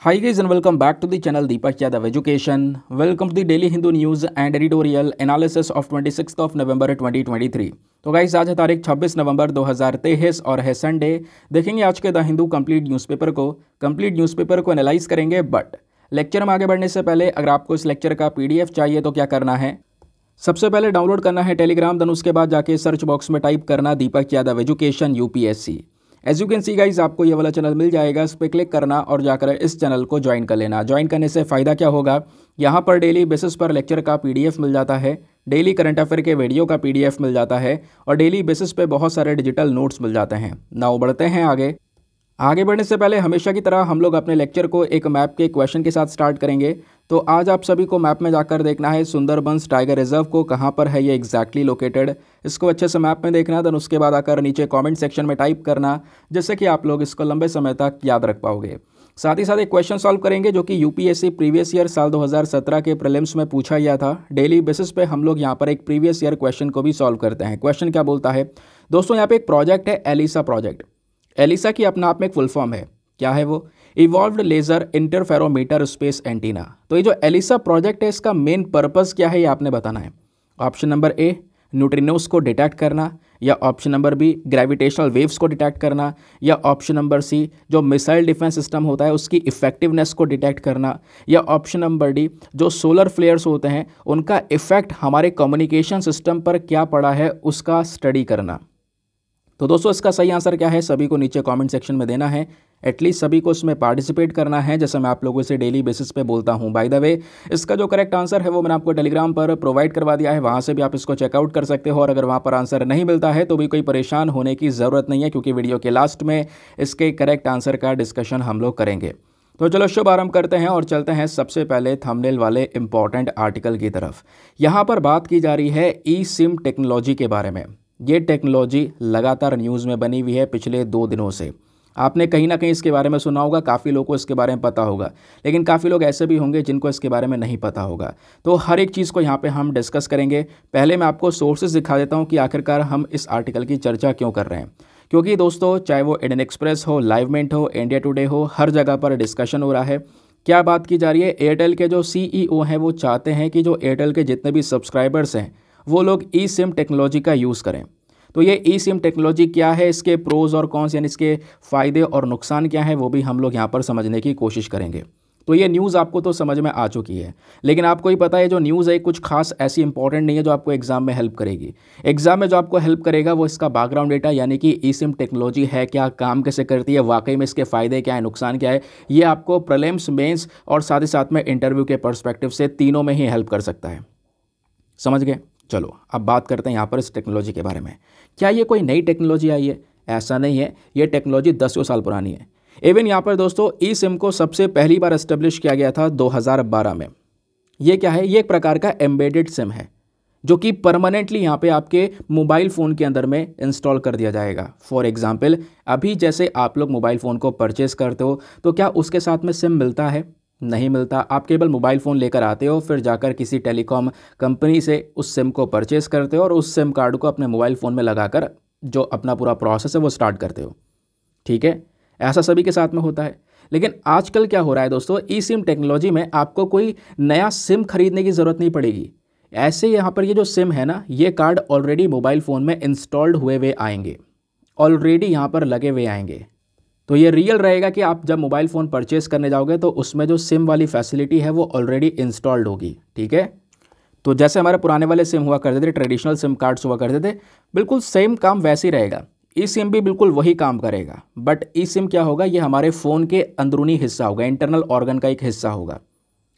High guys and welcome back to the channel Deepak Yadav education. Welcome to the daily Hindu news and editorial analysis of 26 November 2023। तो guys आज है तारीख 26 November 2023 और है Sunday. देखेंगे आज के द हिंदू कंप्लीट न्यूज़पेपर को एनालाइज करेंगे। बट लेक्चर में आगे बढ़ने से पहले अगर आपको इस लेक्चर का PDF चाहिए तो क्या करना है, सबसे पहले डाउनलोड करना है टेलीग्राम, देन उसके बाद जाके सर्च बॉक्स में टाइप करना Deepak Yadav education UPSC। As you can see guys आपको ये वाला चैनल मिल जाएगा, इस पर क्लिक करना और जाकर इस चैनल को ज्वाइन कर लेना। ज्वाइन करने से फ़ायदा क्या होगा, यहाँ पर डेली बेसिस पर लेक्चर का PDF मिल जाता है, डेली करंट अफेयर के वीडियो का PDF मिल जाता है और डेली बेसिस पे बहुत सारे डिजिटल नोट्स मिल जाते हैं। नाउ बढ़ते हैं आगे। आगे बढ़ने से पहले हमेशा की तरह हम लोग अपने लेक्चर को एक मैप के क्वेश्चन के साथ स्टार्ट करेंगे। तो आज आप सभी को मैप में जाकर देखना है सुंदरबन टाइगर रिजर्व को कहाँ पर है ये एग्जैक्टली लोकेटेड, इसको अच्छे से मैप में देखना, देन उसके बाद आकर नीचे कमेंट सेक्शन में टाइप करना, जिससे कि आप लोग इसको लंबे समय तक याद रख पाओगे। साथ ही साथ एक क्वेश्चन सॉल्व करेंगे जो कि UPSC प्रीवियस ईयर साल 2017 के प्रीलिम्स में पूछा गया था। डेली बेसिस पे हम लोग यहाँ पर एक प्रीवियस ईयर क्वेश्चन को भी सॉल्व करते हैं। क्वेश्चन क्या बोलता है दोस्तों, यहाँ पे एक प्रोजेक्ट है एलिसा प्रोजेक्ट। एलिसा की अपना आप में एक फुल फॉर्म है, क्या है वो, evolved laser interferometer space antenna. तो ये जो एलिसा प्रोजेक्ट है इसका मेन पर्पस क्या है ये आपने बताना है। ऑप्शन नंबर ए न्यूट्रिनोस को डिटेक्ट करना, या option number B gravitational waves को डिटेक्ट करना, या ऑप्शन नंबर सी जो मिसाइल डिफेंस सिस्टम होता है उसकी इफेक्टिवनेस को डिटेक्ट करना, या ऑप्शन नंबर डी जो सोलर फ्लेयर्स होते हैं उनका इफेक्ट हमारे कम्युनिकेशन सिस्टम पर क्या पड़ा है उसका स्टडी करना। तो दोस्तों इसका सही आंसर क्या है सभी को नीचे कमेंट सेक्शन में देना है, एटलीस्ट सभी को इसमें पार्टिसिपेट करना है, जैसे मैं आप लोगों से डेली बेसिस पे बोलता हूं। बाय द वे इसका जो करेक्ट आंसर है वो मैंने आपको टेलीग्राम पर प्रोवाइड करवा दिया है, वहां से भी आप इसको चेकआउट कर सकते हो। और अगर वहां पर आंसर नहीं मिलता है तो भी कोई परेशान होने की ज़रूरत नहीं है, क्योंकि वीडियो के लास्ट में इसके करेक्ट आंसर का डिस्कशन हम लोग करेंगे। तो चलो शुभ आरंभ करते हैं और चलते हैं सबसे पहले थंबनेल वाले इंपॉर्टेंट आर्टिकल की तरफ। यहाँ पर बात की जा रही है E SIM टेक्नोलॉजी के बारे में। ये टेक्नोलॉजी लगातार न्यूज़ में बनी हुई है पिछले 2 दिनों से। आपने कहीं ना कहीं इसके बारे में सुना होगा, काफ़ी लोगों को इसके बारे में पता होगा, लेकिन काफ़ी लोग ऐसे भी होंगे जिनको इसके बारे में नहीं पता होगा। तो हर एक चीज़ को यहाँ पे हम डिस्कस करेंगे। पहले मैं आपको सोर्सेज दिखा देता हूँ कि आखिरकार हम इस आर्टिकल की चर्चा क्यों कर रहे हैं, क्योंकि दोस्तों चाहे वो इंडियन एक्सप्रेस हो, लाइवमेंट हो, इंडिया टुडे हो, हर जगह पर डिस्कशन हो रहा है। क्या बात की जा रही है, एयरटेल के जो CEO हैं वो चाहते हैं कि जो एयरटेल के जितने भी सब्सक्राइबर्स हैं वो लोग E SIM टेक्नोलॉजी का यूज़ करें। तो ये E SIM टेक्नोलॉजी क्या है, इसके प्रोज़ और कॉन्स यानी इसके फ़ायदे और नुकसान क्या हैं वो भी हम लोग यहाँ पर समझने की कोशिश करेंगे। तो ये न्यूज़ आपको तो समझ में आ चुकी है, लेकिन आपको ही पता है जो न्यूज़ है कुछ खास ऐसी इंपॉर्टेंट नहीं है जो आपको एग्ज़ाम में हेल्प करेगी। एग्ज़ाम में जो आपको हेल्प करेगा वो इसका बैकग्राउंड डेटा, यानी कि E SIM टेक्नोलॉजी है क्या, काम कैसे करती है, वाकई में इसके फ़ायदे क्या है, नुकसान क्या है, ये आपको प्रीलिम्स, मेंस और साथ ही साथ में इंटरव्यू के पर्सपेक्टिव से तीनों में ही हेल्प कर सकता है। समझ गए। चलो अब बात करते हैं यहाँ पर इस टेक्नोलॉजी के बारे में। क्या ये कोई नई टेक्नोलॉजी आई है? ऐसा नहीं है, ये टेक्नोलॉजी 10 साल पुरानी है। इवन यहाँ पर दोस्तों E SIM को सबसे पहली बार एस्टेब्लिश किया गया था 2012 में। ये क्या है, ये एक प्रकार का एम्बेडेड सिम है जो कि परमानेंटली यहाँ पे आपके मोबाइल फ़ोन के अंदर में इंस्टॉल कर दिया जाएगा। फॉर एग्जाम्पल अभी जैसे आप लोग मोबाइल फ़ोन को परचेस करते हो तो क्या उसके साथ में सिम मिलता है? नहीं मिलता। आप केवल मोबाइल फ़ोन लेकर आते हो, फिर जाकर किसी टेलीकॉम कंपनी से उस सिम को परचेस करते हो और उस सिम कार्ड को अपने मोबाइल फ़ोन में लगाकर जो अपना पूरा प्रोसेस है वो स्टार्ट करते हो। ठीक है, ऐसा सभी के साथ में होता है। लेकिन आजकल क्या हो रहा है दोस्तों, E SIM टेक्नोलॉजी में आपको कोई नया सिम खरीदने की ज़रूरत नहीं पड़ेगी। ऐसे यहाँ पर ये जो सिम है ना, ये कार्ड ऑलरेडी मोबाइल फ़ोन में इंस्टॉल्ड हुए हुए आएंगे, ऑलरेडी यहाँ पर लगे हुए आएंगे। तो ये रियल रहेगा कि आप जब मोबाइल फ़ोन परचेस करने जाओगे तो उसमें जो सिम वाली फैसिलिटी है वो ऑलरेडी इंस्टॉल्ड होगी। ठीक है, तो जैसे हमारे पुराने वाले सिम हुआ करते थे, ट्रेडिशनल सिम कार्ड्स हुआ करते थे, बिल्कुल सेम काम वैसे ही रहेगा। E SIM भी बिल्कुल वही काम करेगा। बट E SIM क्या होगा, ये हमारे फ़ोन के अंदरूनी हिस्सा होगा, इंटरनल ऑर्गन का एक हिस्सा होगा।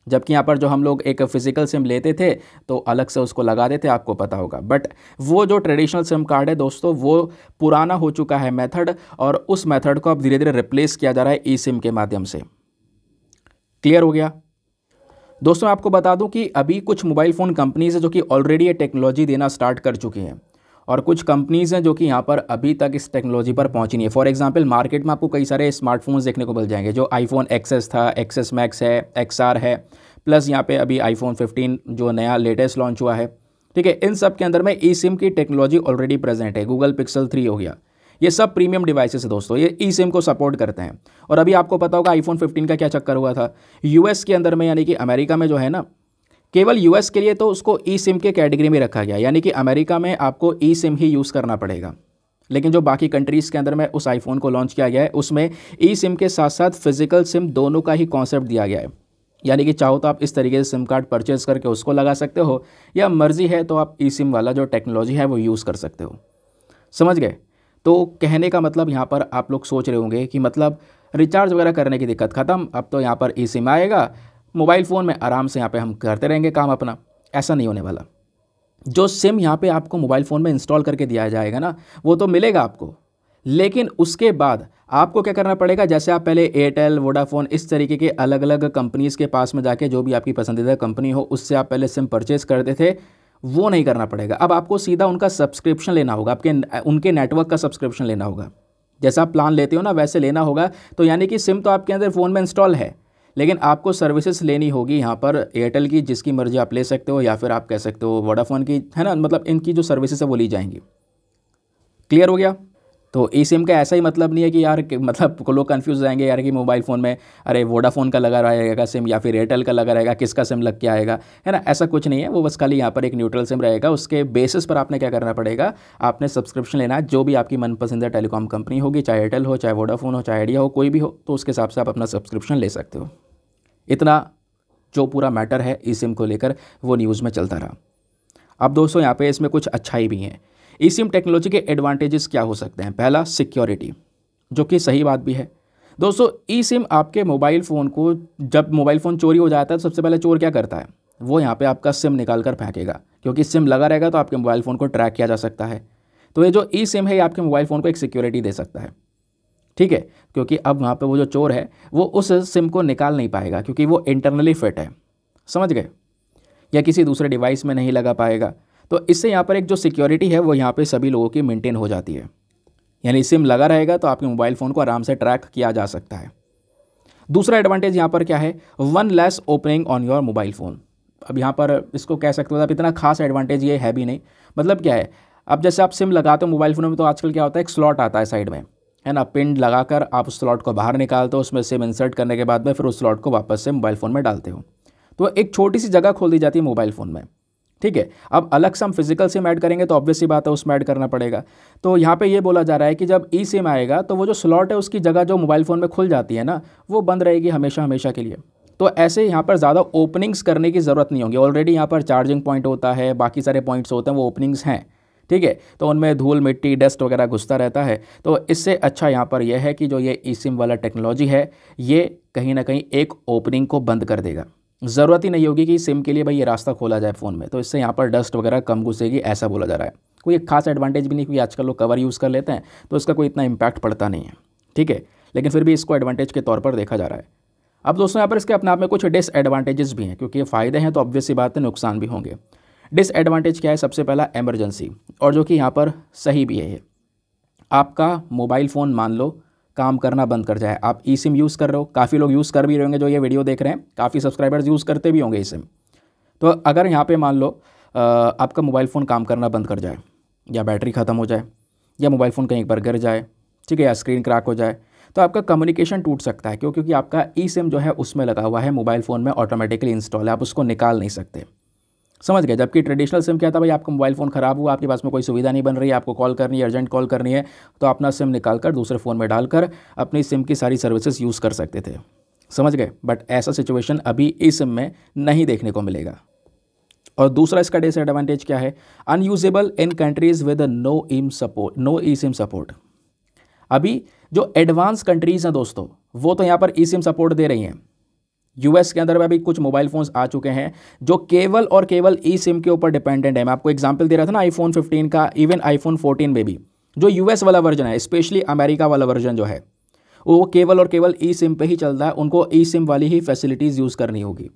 जबकि यहाँ पर जो हम लोग एक फ़िज़िकल सिम लेते थे तो अलग से उसको लगाते थे, आपको पता होगा। बट वो जो ट्रेडिशनल सिम कार्ड है दोस्तों वो पुराना हो चुका है मेथड, और उस मेथड को अब धीरे धीरे रिप्लेस किया जा रहा है E SIM के माध्यम से। क्लियर हो गया। दोस्तों मैं आपको बता दूं कि अभी कुछ मोबाइल फ़ोन कंपनीज़ हैं जो कि ऑलरेडी ये टेक्नोलॉजी देना स्टार्ट कर चुकी हैं, और कुछ कंपनीज़ हैं जो कि यहाँ पर अभी तक इस टेक्नोलॉजी पर पहुँची नहीं है। फॉर एग्जांपल मार्केट में आपको कई सारे स्मार्टफोन्स देखने को मिल जाएंगे, जो iPhone XS था, XS Max है, XR है, प्लस यहाँ पे अभी iPhone 15 जो नया लेटेस्ट लॉन्च हुआ है। ठीक है, इन सब के अंदर में E SIM की टेक्नोलॉजी ऑलरेडी प्रेजेंट है। Google Pixel 3 हो गया, ये सब प्रीमियम डिवाइसेस है दोस्तों, ये ई सिम को सपोर्ट करते हैं। और अभी आपको पता होगा आईफोन 15 का क्या चक्कर हुआ था यूएस के अंदर में, यानी कि अमेरिका में जो है ना, केवल यूएस के लिए तो उसको ई सिम के कैटेगरी में रखा गया, यानी कि अमेरिका में आपको ई सिम ही यूज़ करना पड़ेगा। लेकिन जो बाकी कंट्रीज़ के अंदर में उस आईफोन को लॉन्च किया गया है उसमें ई सिम के साथ साथ फिजिकल सिम दोनों का ही कॉन्सेप्ट दिया गया है, यानी कि चाहो तो आप इस तरीके से सिम कार्ड परचेज़ करके उसको लगा सकते हो, या मर्ज़ी है तो आप ई सिम वाला जो टेक्नोलॉजी है वो यूज़ कर सकते हो। समझ गए? तो कहने का मतलब यहाँ पर आप लोग सोच रहे होंगे कि मतलब रिचार्ज वगैरह करने की दिक्कत ख़त्म, अब तो यहाँ पर ई सिम आएगा मोबाइल फ़ोन में, आराम से यहाँ पे हम करते रहेंगे काम अपना। ऐसा नहीं होने वाला। जो सिम यहाँ पे आपको मोबाइल फ़ोन में इंस्टॉल करके दिया जाएगा ना, वो तो मिलेगा आपको, लेकिन उसके बाद आपको क्या करना पड़ेगा, जैसे आप पहले एयरटेल, वोडाफोन, इस तरीके के अलग अलग कंपनीज़ के पास में जाके, जो भी आपकी पसंदीदा कंपनी हो उससे आप पहले सिम परचेज़ करते थे, वो नहीं करना पड़ेगा। अब आपको सीधा उनका सब्सक्रिप्शन लेना होगा, आपके उनके नेटवर्क का सब्सक्रिप्शन लेना होगा। जैसा आप प्लान लेते हो ना वैसे लेना होगा। तो यानी कि सिम तो आपके अंदर फ़ोन में इंस्टॉल है, लेकिन आपको सर्विसेज लेनी होगी यहाँ पर एयरटेल की, जिसकी मर्ज़ी आप ले सकते हो, या फिर आप कह सकते हो वोडाफोन की, है ना, मतलब इनकी जो सर्विसेज है वो ली जाएंगी। क्लियर हो गया? तो ई सिम का ऐसा ही मतलब नहीं है कि यार मतलब लोग कन्फ्यूज़ रहेंगे यार कि मोबाइल फ़ोन में अरे वोडाफोन का लगा रहेगा सिम या फिर एयरटेल का लगा रहेगा, किसका सिम लग के आएगा, है ना, ऐसा कुछ नहीं है। वो बस खाली यहाँ पर एक न्यूट्रल सिम रहेगा, उसके बेसिस पर आपने क्या करना पड़ेगा, आपने सब्सक्रिप्शन लेना है, जो भी आपकी मनपसंद टेलीकॉम कंपनी होगी, चाहे एयरटेल हो, चाहे वोडाफोन हो, चाहे आइडिया हो, कोई भी हो, तो उसके हिसाब से आप अपना सब्सक्रिप्शन ले सकते हो। इतना जो पूरा मैटर है ई सिम को लेकर वो न्यूज़ में चलता रहा। अब दोस्तों यहाँ पर इसमें कुछ अच्छाई भी है। ई सिम टेक्नोलॉजी के एडवांटेजेस क्या हो सकते हैं? पहला, सिक्योरिटी, जो कि सही बात भी है दोस्तों। ई सिम आपके मोबाइल फ़ोन को, जब मोबाइल फ़ोन चोरी हो जाता है तो सबसे पहले चोर क्या करता है, वो यहाँ पे आपका सिम निकाल कर फेंकेगा, क्योंकि सिम लगा रहेगा तो आपके मोबाइल फ़ोन को ट्रैक किया जा सकता है। तो ये जो ई सिम है ये आपके मोबाइल फ़ोन को एक सिक्योरिटी दे सकता है, ठीक है, क्योंकि अब वहाँ पर वो जो चोर है वो उस सिम को निकाल नहीं पाएगा, क्योंकि वो इंटरनली फिट है, समझ गए, या किसी दूसरे डिवाइस में नहीं लगा पाएगा। तो इससे यहाँ पर एक जो सिक्योरिटी है वो यहाँ पे सभी लोगों की मेंटेन हो जाती है, यानी सिम लगा रहेगा तो आपके मोबाइल फ़ोन को आराम से ट्रैक किया जा सकता है। दूसरा एडवांटेज यहाँ पर क्या है, one less opening on your mobile phone. अब यहाँ पर इसको कह सकते हो आप, इतना खास एडवांटेज ये है भी नहीं। मतलब क्या है, अब जैसे आप सिम लगाते हो मोबाइल फ़ोन में तो आजकल क्या होता है, एक स्लॉट आता है साइड में, है ना, पिन लगा कर आप उस स्लॉट को बाहर निकालते हो, उसमें सिम इंसर्ट करने के बाद में फिर उस स्लॉट को वापस से मोबाइल फ़ोन में डालते हो, तो एक छोटी सी जगह खोल दी जाती है मोबाइल फ़ोन में, ठीक है। अब अलग से हम फिजिकल सिम ऐड करेंगे तो ऑब्वियसली बात है उसमें ऐड करना पड़ेगा। तो यहाँ पे ये बोला जा रहा है कि जब ई सिम आएगा तो वो जो स्लॉट है उसकी जगह जो मोबाइल फ़ोन में खुल जाती है ना, वो बंद रहेगी हमेशा हमेशा के लिए। तो ऐसे यहाँ पर ज़्यादा ओपनिंग्स करने की ज़रूरत नहीं होगी। ऑलरेडी यहाँ पर चार्जिंग पॉइंट होता है, बाकी सारे पॉइंट्स होते हैं वो ओपनिंग्स हैं, ठीक है, तो उनमें धूल मिट्टी डस्ट वगैरह घुसता रहता है। तो इससे अच्छा यहाँ पर यह है कि जो ये ई सिम वाला टेक्नोलॉजी है ये कहीं ना कहीं एक ओपनिंग को बंद कर देगा। ज़रूरत ही नहीं होगी कि सिम के लिए भाई ये रास्ता खोला जाए फ़ोन में, तो इससे यहाँ पर डस्ट वगैरह कम घुसेगी, ऐसा बोला जा रहा है। कोई एक खास एडवांटेज भी नहीं, क्योंकि आजकल लोग कवर यूज़ कर लेते हैं तो इसका कोई इतना इम्पैक्ट पड़ता नहीं है, ठीक है, लेकिन फिर भी इसको एडवांटेज के तौर पर देखा जा रहा है। अब दोस्तों यहाँ पर इसके अपने आप में कुछ डिसएडवांटेजेस भी हैं, क्योंकि ये फ़ायदे हैं तो ऑब्वियसली बात है नुकसान भी होंगे। डिसएडवांटेज क्या है, सबसे पहला एमरजेंसी, और जो कि यहाँ पर सही भी है। आपका मोबाइल फ़ोन मान लो काम करना बंद कर जाए, आप ई सिम यूज़ कर रहे हो, काफ़ी लोग यूज़ कर भी रहे होंगे जो ये वीडियो देख रहे हैं, काफ़ी सब्सक्राइबर्स यूज़ करते भी होंगे ई सिम। तो अगर यहाँ पे मान लो आपका मोबाइल फ़ोन काम करना बंद कर जाए, या बैटरी ख़त्म हो जाए, या मोबाइल फ़ोन कहीं पर गिर जाए, ठीक है, या स्क्रीन क्रैक हो जाए, तो आपका कम्युनिकेशन टूट सकता है। क्यों? क्योंकि आपका ई सिम जो है उसमें लगा हुआ है, मोबाइल फ़ोन में ऑटोमेटिकली इंस्टॉल है, आप उसको निकाल नहीं सकते, समझ गए। जबकि ट्रेडिशनल सिम क्या था भाई, आपका मोबाइल फ़ोन ख़राब हुआ, आपके पास में कोई सुविधा नहीं बन रही है, आपको कॉल करनी है, अर्जेंट कॉल करनी है, तो अपना सिम निकाल कर दूसरे फ़ोन में डालकर अपनी सिम की सारी सर्विसेज यूज़ कर सकते थे, समझ गए। बट ऐसा सिचुएशन अभी इस सिम में नहीं देखने को मिलेगा। और दूसरा इसका डिसएडवांटेज क्या है, unusable in countries with no E SIM support. अभी जो एडवांस कंट्रीज़ हैं दोस्तों वो तो यहाँ पर ई सिम सपोर्ट दे रही हैं। यूएस के अंदर में अभी कुछ मोबाइल फ़ोन्स आ चुके हैं जो केवल और केवल ई सिम के ऊपर डिपेंडेंट है। मैं आपको एग्जांपल दे रहा था ना आईफोन 15 का, इवन आईफोन 14 में भी जो यूएस वाला वर्जन है, स्पेशली अमेरिका वाला वर्जन जो है, वो केवल और केवल ई सिम पे ही चलता है, उनको ई सिम वाली ही फैसिलिटीज़ यूज़ करनी होगी।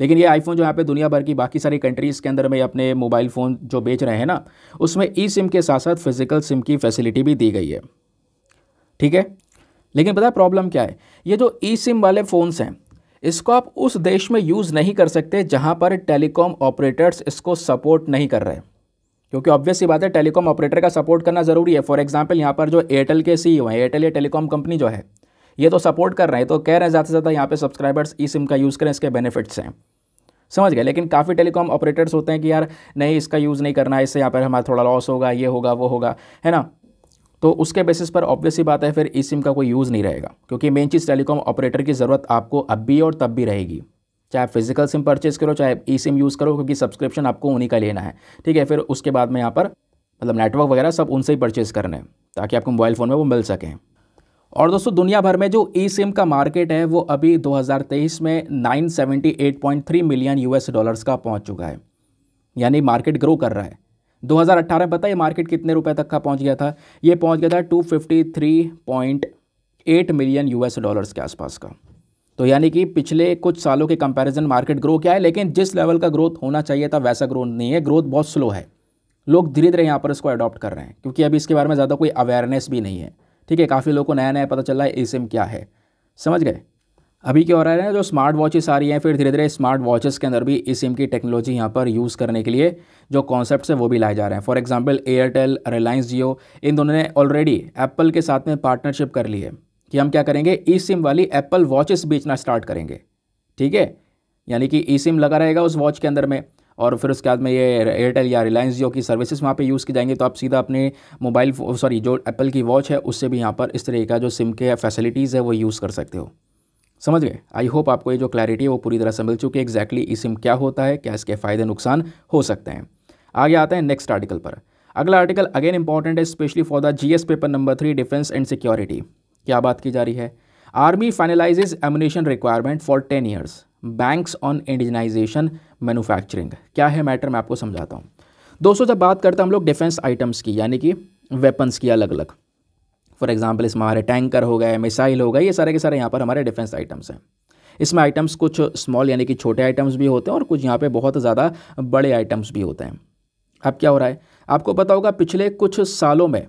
लेकिन ये आईफोन जो यहाँ पे दुनिया भर की बाकी सारी कंट्रीज़ के अंदर में अपने मोबाइल फ़ोन जो बेच रहे हैं ना, उसमें ई सिम के साथ साथ फिजिकल सिम की फैसिलिटी भी दी गई है, ठीक है। लेकिन पता है प्रॉब्लम क्या है, ये जो ई सिम वाले फ़ोन्स हैं इसको आप उस देश में यूज़ नहीं कर सकते जहाँ पर टेलीकॉम ऑपरेटर्स इसको सपोर्ट नहीं कर रहे। क्योंकि ऑब्वियस सी बात है टेलीकॉम ऑपरेटर का सपोर्ट करना ज़रूरी है। फॉर एग्जांपल यहाँ पर जो एयरटेल के सीईओ हैं, एयरटेल या टेलीकॉम कंपनी जो है ये तो सपोर्ट कर रहे हैं, तो कह रहे हैं ज़्यादा से ज़्यादा यहाँ पे सब्सक्राइबर्स ई सिम का यूज़ करें, इसके बेनिफिट्स हैं, समझ गए। लेकिन काफ़ी टेलीकॉम ऑपरेटर्स होते हैं कि यार नहीं इसका यूज़ नहीं करना है, इससे यहाँ पर हमारा थोड़ा लॉस होगा, ये होगा वो होगा, है ना। तो उसके बेसिस पर ऑब्वियस सी बात है फिर ई सिम का कोई यूज़ नहीं रहेगा, क्योंकि मेन चीज़ टेलीकॉम ऑपरेटर की ज़रूरत आपको अब भी और तब भी रहेगी, चाहे फिजिकल सिम परचेस करो चाहे ई सिम यूज़ करो, क्योंकि सब्सक्रिप्शन आपको उन्हीं का लेना है, ठीक है। फिर उसके बाद में यहाँ पर मतलब नेटवर्क वगैरह सब उनसे ही परचेस करना है, ताकि आपको मोबाइल फ़ोन में वो मिल सकें। और दोस्तों दुनिया भर में जो ई सिम का मार्केट है वो अभी 2023 में 978.3 मिलियन $US का पहुँच चुका है, यानी मार्केट ग्रो कर रहा है। 2018 में पता है मार्केट कितने रुपए तक का पहुँच गया था, ये पहुँच गया था 253.8 मिलियन $US के आसपास का। तो यानी कि पिछले कुछ सालों के कंपैरिजन मार्केट ग्रो किया है, लेकिन जिस लेवल का ग्रोथ होना चाहिए था वैसा ग्रोथ नहीं है, ग्रोथ बहुत स्लो है। लोग धीरे धीरे यहाँ पर इसको अडॉप्ट कर रहे हैं, क्योंकि अभी इसके बारे में ज़्यादा कोई अवेयरनेस भी नहीं है, ठीक है। काफ़ी लोगों को नया नया पता चल रहा है ई सिम क्या है, समझ गए। अभी क्या हो रहा है ना, जो स्मार्ट वॉचेस आ रही हैं, फिर धीरे धीरे स्मार्ट वॉचेस के अंदर भी ई सिम की टेक्नोलॉजी यहाँ पर यूज़ करने के लिए जो कॉन्सेप्ट है वो भी लाए जा रहे हैं। फॉर एग्जाम्पल एयरटेल, रिलायंस जियो, इन दोनों ने ऑलरेडी एप्पल के साथ में पार्टनरशिप कर ली है कि हम क्या करेंगे, ई सिम वाली एप्पल वॉचेस बेचना स्टार्ट करेंगे, ठीक है। यानी कि ई सिम लगा रहेगा उस वॉच के अंदर में, और फिर उसके बाद में ये एयरटेल या रिलायंस जियो की सर्विसेज वहाँ पे यूज़ की जाएंगी। तो आप सीधा अपने मोबाइल जो एप्पल की वॉच है उससे भी यहाँ पर इस तरह का जो सिम के फैसिलिटीज़ है वो यूज़ कर सकते हो, समझ गए। आई होप आपको ये जो क्लैरिटी है वो पूरी तरह से मिल चुकी है, एग्जैक्टली ई सिम क्या होता है, क्या इसके फ़ायदे नुकसान हो सकते हैं। आगे आते हैं नेक्स्ट आर्टिकल पर। अगला आर्टिकल अगेन इंपॉर्टेंट है, specially for the GS paper number 3 defence and security. क्या बात की जा रही है, army finalises ammunition requirement for 10 years, banks on indigenisation manufacturing. क्या है मैटर, मैं आपको समझाता हूँ। दोस्तों जब बात करते हैं हम लोग डिफेंस आइटम्स की, यानी कि वेपन्स की अलग अलग, फॉर एग्जांपल इसमें हमारे टैंकर हो गए, मिसाइल हो गए, ये सारे के सारे यहाँ पर हमारे डिफेंस आइटम्स हैं। इसमें आइटम्स कुछ स्मॉल यानी कि छोटे आइटम्स भी होते हैं और कुछ यहाँ पर बहुत ज़्यादा बड़े आइटम्स भी होते हैं। अब क्या हो रहा है, आपको पता होगा पिछले कुछ सालों में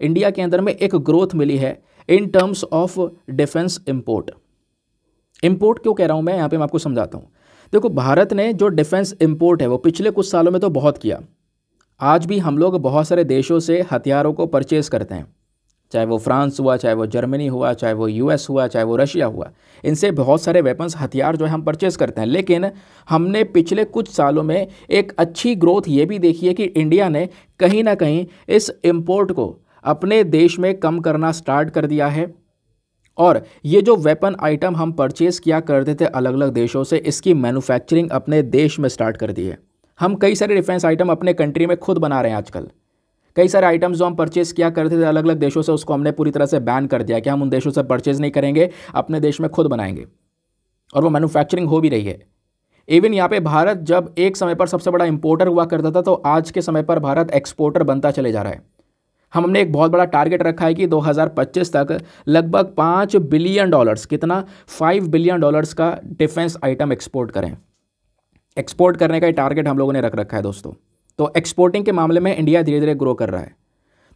इंडिया के अंदर में एक ग्रोथ मिली है in terms of defence import. Import क्यों कह रहा हूँ मैं, यहाँ पे मैं आपको समझाता हूँ। देखो भारत ने जो डिफेंस इम्पोर्ट है वो पिछले कुछ सालों में तो बहुत किया, आज भी हम लोग बहुत सारे देशों से हथियारों को परचेस करते हैं, चाहे वो फ्रांस हुआ, चाहे वो जर्मनी हुआ, चाहे वो US हुआ, चाहे वो रशिया हुआ, इनसे बहुत सारे वेपन्स हथियार जो है हम परचेस करते हैं। लेकिन हमने पिछले कुछ सालों में एक अच्छी ग्रोथ ये भी देखी है कि इंडिया ने कहीं ना कहीं इस इम्पोर्ट को अपने देश में कम करना स्टार्ट कर दिया है, और ये जो वेपन आइटम हम परचेस किया करते थे अलग अलग देशों से, इसकी मैन्युफैक्चरिंग अपने देश में स्टार्ट कर दी है। हम कई सारे डिफेंस आइटम अपने कंट्री में खुद बना रहे हैं आजकल। कई सारे आइटम्स जो हम परचेस किया करते थे अलग अलग देशों से, उसको हमने पूरी तरह से बैन कर दिया कि हम उन देशों से परचेज़ नहीं करेंगे, अपने देश में खुद बनाएंगे, और वो मैन्युफैक्चरिंग हो भी रही है। इवन यहाँ पर भारत जब एक समय पर सबसे बड़ा इम्पोर्टर हुआ करता था, तो आज के समय पर भारत एक्सपोर्टर बनता चले जा रहा है। हमने एक बहुत बड़ा टारगेट रखा है कि 2025 तक लगभग $5 बिलियन, कितना, $5 बिलियन का डिफेंस आइटम एक्सपोर्ट करें। एक्सपोर्ट करने का ही टारगेट हम लोगों ने रख रखा है दोस्तों। तो एक्सपोर्टिंग के मामले में इंडिया धीरे धीरे ग्रो कर रहा है।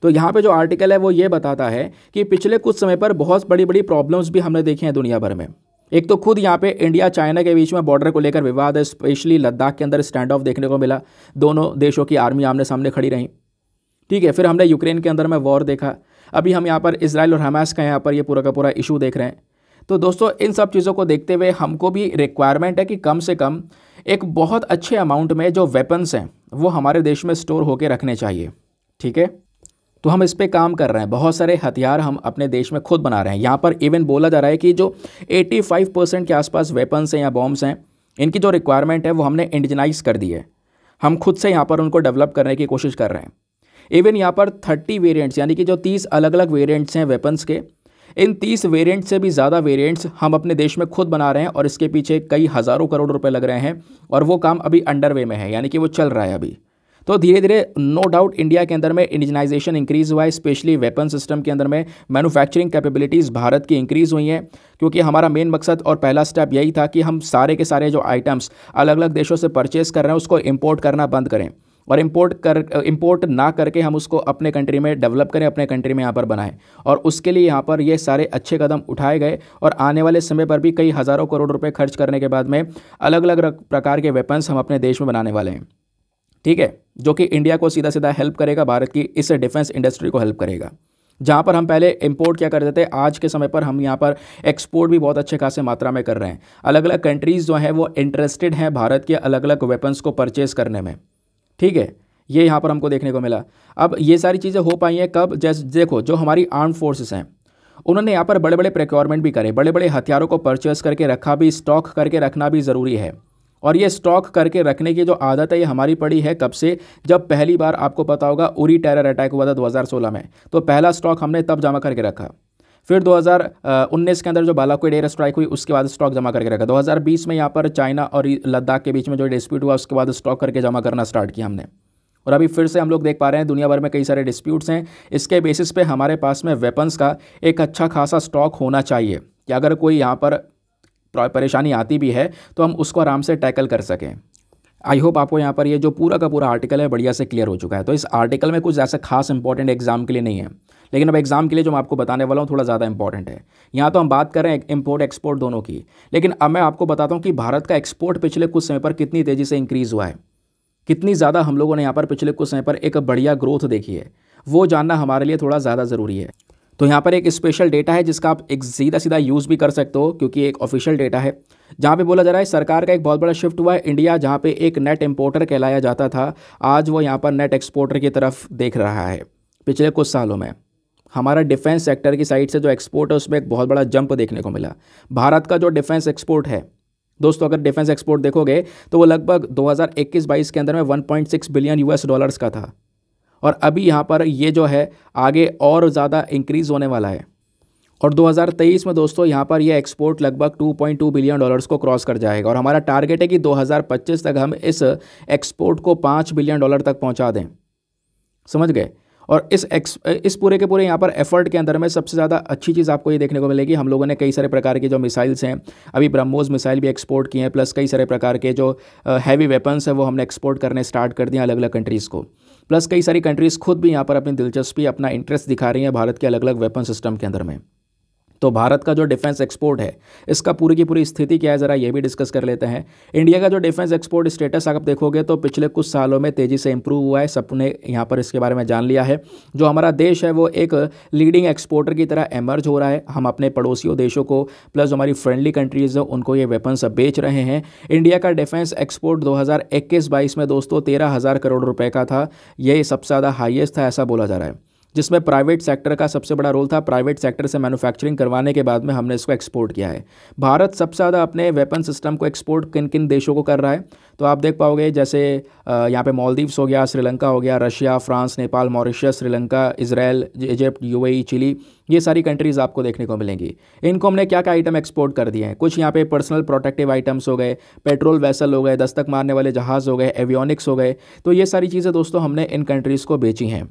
तो यहाँ पे जो आर्टिकल है वो ये बताता है कि पिछले कुछ समय पर बहुत बड़ी बड़ी प्रॉब्लम्स भी हमने देखी हैं दुनिया भर में। एक तो खुद यहाँ पे इंडिया चाइना के बीच में बॉर्डर को लेकर विवाद है, स्पेशली लद्दाख के अंदर स्टैंड ऑफ देखने को मिला, दोनों देशों की आर्मी आमने सामने खड़ी रहीं, ठीक है। फिर हमने यूक्रेन के अंदर में वॉर देखा, अभी हम यहाँ पर इजराइल और हमास का यहाँ पर ये पूरा का पूरा इशू देख रहे हैं। तो दोस्तों इन सब चीज़ों को देखते हुए हमको भी रिक्वायरमेंट है कि कम से कम एक बहुत अच्छे अमाउंट में जो वेपन्स हैं वो हमारे देश में स्टोर होकर रखने चाहिए, ठीक है। तो हम इस पर काम कर रहे हैं, बहुत सारे हथियार हम अपने देश में खुद बना रहे हैं। यहाँ पर इवन बोला जा रहा है कि जो 85% के आसपास वेपन्स हैं या बॉम्ब्स हैं, इनकी जो रिक्वायरमेंट है वो हमने इंडिजनाइज कर दी है, हम खुद से यहाँ पर उनको डेवलप करने की कोशिश कर रहे हैं। इवन यहाँ पर 30 वेरिएंट्स यानी कि जो 30 अलग अलग वेरिएंट्स हैं वेपन्स के, इन 30 वेरिएंट्स से भी ज़्यादा वेरिएंट्स हम अपने देश में खुद बना रहे हैं, और इसके पीछे कई हज़ारों करोड़ रुपए लग रहे हैं, और वो काम अभी अंडरवे में है, यानी कि वो चल रहा है अभी। तो धीरे धीरे नो डाउट इंडिया के अंदर में इंडिजनाइजेशन इंक्रीज़ हुआ है, स्पेशली वेपन सिस्टम के अंदर में मैन्युफैक्चरिंग कैपेबिलिटीज़ भारत की इंक्रीज़ हुई हैं, क्योंकि हमारा मेन मकसद और पहला स्टेप यही था कि हम सारे के सारे जो आइटम्स अलग अलग देशों से परचेस कर रहे हैं उसको इम्पोर्ट करना बंद करें, और इम्पोर्ट ना करके हम उसको अपने कंट्री में डेवलप करें, अपने कंट्री में यहाँ पर बनाएं। और उसके लिए यहाँ पर ये सारे अच्छे कदम उठाए गए, और आने वाले समय पर भी कई हज़ारों करोड़ रुपए खर्च करने के बाद में अलग अलग प्रकार के वेपन्स हम अपने देश में बनाने वाले हैं, ठीक है, जो कि इंडिया को सीधा सीधा हेल्प करेगा, भारत की इस डिफेंस इंडस्ट्री को हेल्प करेगा। जहाँ पर हम पहले इंपोर्ट क्या करते थे, आज के समय पर हम यहाँ पर एक्सपोर्ट भी बहुत अच्छे खासे मात्रा में कर रहे हैं। अलग अलग कंट्रीज़ जो हैं वो इंटरेस्टेड हैं भारत के अलग अलग वेपन्स को परचेस करने में, ठीक है, ये यहाँ पर हमको देखने को मिला। अब ये सारी चीज़ें हो पाई हैं कब, जैसे देखो जो हमारी आर्म फोर्सेस हैं उन्होंने यहाँ पर बड़े बड़े प्रोक्योरमेंट भी करे, बड़े बड़े हथियारों को परचेस करके रखा भी, स्टॉक करके रखना भी ज़रूरी है। और ये स्टॉक करके रखने की जो आदत है ये हमारी पड़ी है कब से, जब पहली बार आपको पता होगा उरी टेरर अटैक हुआ था 2016 में, तो पहला स्टॉक हमने तब जमा करके रखा। फिर 2019 के अंदर जो बालाकोट एयर स्ट्राइक हुई उसके बाद स्टॉक जमा करके रखा। 2020 में यहाँ पर चाइना और लद्दाख के बीच में जो डिस्प्यूट हुआ उसके बाद स्टॉक करके जमा करना स्टार्ट किया हमने। और अभी फिर से हम लोग देख पा रहे हैं दुनिया भर में कई सारे डिस्प्यूट्स हैं, इसके बेसिस पे हमारे पास में वेपन्स का एक अच्छा खासा स्टॉक होना चाहिए कि अगर कोई यहाँ पर परेशानी आती भी है तो हम उसको आराम से टैकल कर सकें। आई होप आपको यहाँ पर ये जो पूरा का पूरा आर्टिकल है बढ़िया से क्लियर हो चुका है। तो इस आर्टिकल में कुछ ऐसा खास इंपॉर्टेंट एग्जाम के लिए नहीं है, लेकिन अब एग्जाम के लिए जो मैं आपको बताने वाला हूँ थोड़ा ज़्यादा इंपॉर्टेंट है। यहाँ तो हम बात कर रहे हैं इम्पोर्ट एक्सपोर्ट दोनों की, लेकिन अब मैं आपको बताता हूँ कि भारत का एक्सपोर्ट पिछले कुछ समय पर कितनी तेज़ी से इंक्रीज़ हुआ है, कितनी ज़्यादा हम लोगों ने यहाँ पर पिछले कुछ समय पर एक बढ़िया ग्रोथ देखी है, वो जानना हमारे लिए थोड़ा ज़्यादा ज़रूरी है। तो यहाँ पर एक स्पेशल डेटा है जिसका आप एक सीधा सीधा यूज़ भी कर सकते हो क्योंकि एक ऑफिशियल डेटा है, जहाँ पे बोला जा रहा है सरकार का एक बहुत बड़ा शिफ्ट हुआ है। इंडिया जहाँ पे एक नेट इम्पोर्टर कहलाया जाता था, आज वो यहाँ पर नेट एक्सपोर्टर की तरफ देख रहा है। पिछले कुछ सालों में हमारा डिफेंस सेक्टर की साइड से जो एक्सपोर्ट है उसमें एक बहुत बड़ा जंप देखने को मिला। भारत का जो डिफेंस एक्सपोर्ट है दोस्तों, अगर डिफेंस एक्सपोर्ट देखोगे तो वो लगभग 2021-22 के अंदर में 1.6 बिलियन यूएस डॉलर्स का था, और अभी यहाँ पर ये जो है आगे और ज़्यादा इंक्रीज़ होने वाला है। और 2023 में दोस्तों यहाँ पर ये एक्सपोर्ट लगभग 2.2 बिलियन डॉलर्स को क्रॉस कर जाएगा, और हमारा टारगेट है कि 2025 तक हम इस एक्सपोर्ट को 5 बिलियन डॉलर तक पहुँचा दें, समझ गए। और इस पूरे के पूरे यहाँ पर एफर्ट के अंदर में सबसे ज़्यादा अच्छी चीज़ आपको ये देखने को मिलेगी, हम लोगों ने कई सारे प्रकार के जो मिसाइल्स हैं, अभी ब्रह्मोस मिसाइल भी एक्सपोर्ट किए हैं, प्लस कई सारे प्रकार के जो हैवी वेपन्स हैं वो हमने एक्सपोर्ट करने स्टार्ट कर दिए अलग अलग कंट्रीज़ को। प्लस कई सारी कंट्रीज़ खुद भी यहाँ पर अपनी दिलचस्पी, अपना इंटरेस्ट दिखा रही हैं भारत के अलग अलग वेपन सिस्टम के अंदर में। तो भारत का जो डिफेंस एक्सपोर्ट है इसका पूरी की पूरी स्थिति क्या है, ज़रा ये भी डिस्कस कर लेते हैं। इंडिया का जो डिफेंस एक्सपोर्ट स्टेटस आप देखोगे तो पिछले कुछ सालों में तेज़ी से इंप्रूव हुआ है, सबने यहाँ पर इसके बारे में जान लिया है। जो हमारा देश है वो एक लीडिंग एक्सपोर्टर की तरह एमर्ज हो रहा है। हम अपने पड़ोसियों देशों को प्लस हमारी फ्रेंडली कंट्रीज़ हैं उनको ये वेपन्स बेच रहे हैं। इंडिया का डिफेंस एक्सपोर्ट 2021-22 में दोस्तों 13,000 करोड़ रुपये का था, ये सबसे ज़्यादा हाईएस्ट था ऐसा बोला जा रहा है, जिसमें प्राइवेट सेक्टर का सबसे बड़ा रोल था। प्राइवेट सेक्टर से मैन्युफैक्चरिंग करवाने के बाद में हमने इसको एक्सपोर्ट किया है। भारत सबसे ज़्यादा अपने वेपन सिस्टम को एक्सपोर्ट किन किन देशों को कर रहा है तो आप देख पाओगे, जैसे यहाँ पे मॉलदीव्स हो गया, श्रीलंका हो गया, Russia, France, Nepal, Mauritius, Sri Lanka, Israel, Egypt, UAE, Chile, ये सारी कंट्रीज़ आपको देखने को मिलेंगी। इनको हमने क्या क्या आइटम एक्सपोर्ट कर दिए हैं, कुछ यहाँ पे पर्सनल प्रोटेक्टिव आइटम्स हो गए, पेट्रोल वेसल हो गए, दस्तक मारने वाले जहाज़ हो गए, एवियोनिक्स हो गए। तो ये सारी चीज़ें दोस्तों हमने इन कंट्रीज़ को बेची हैं,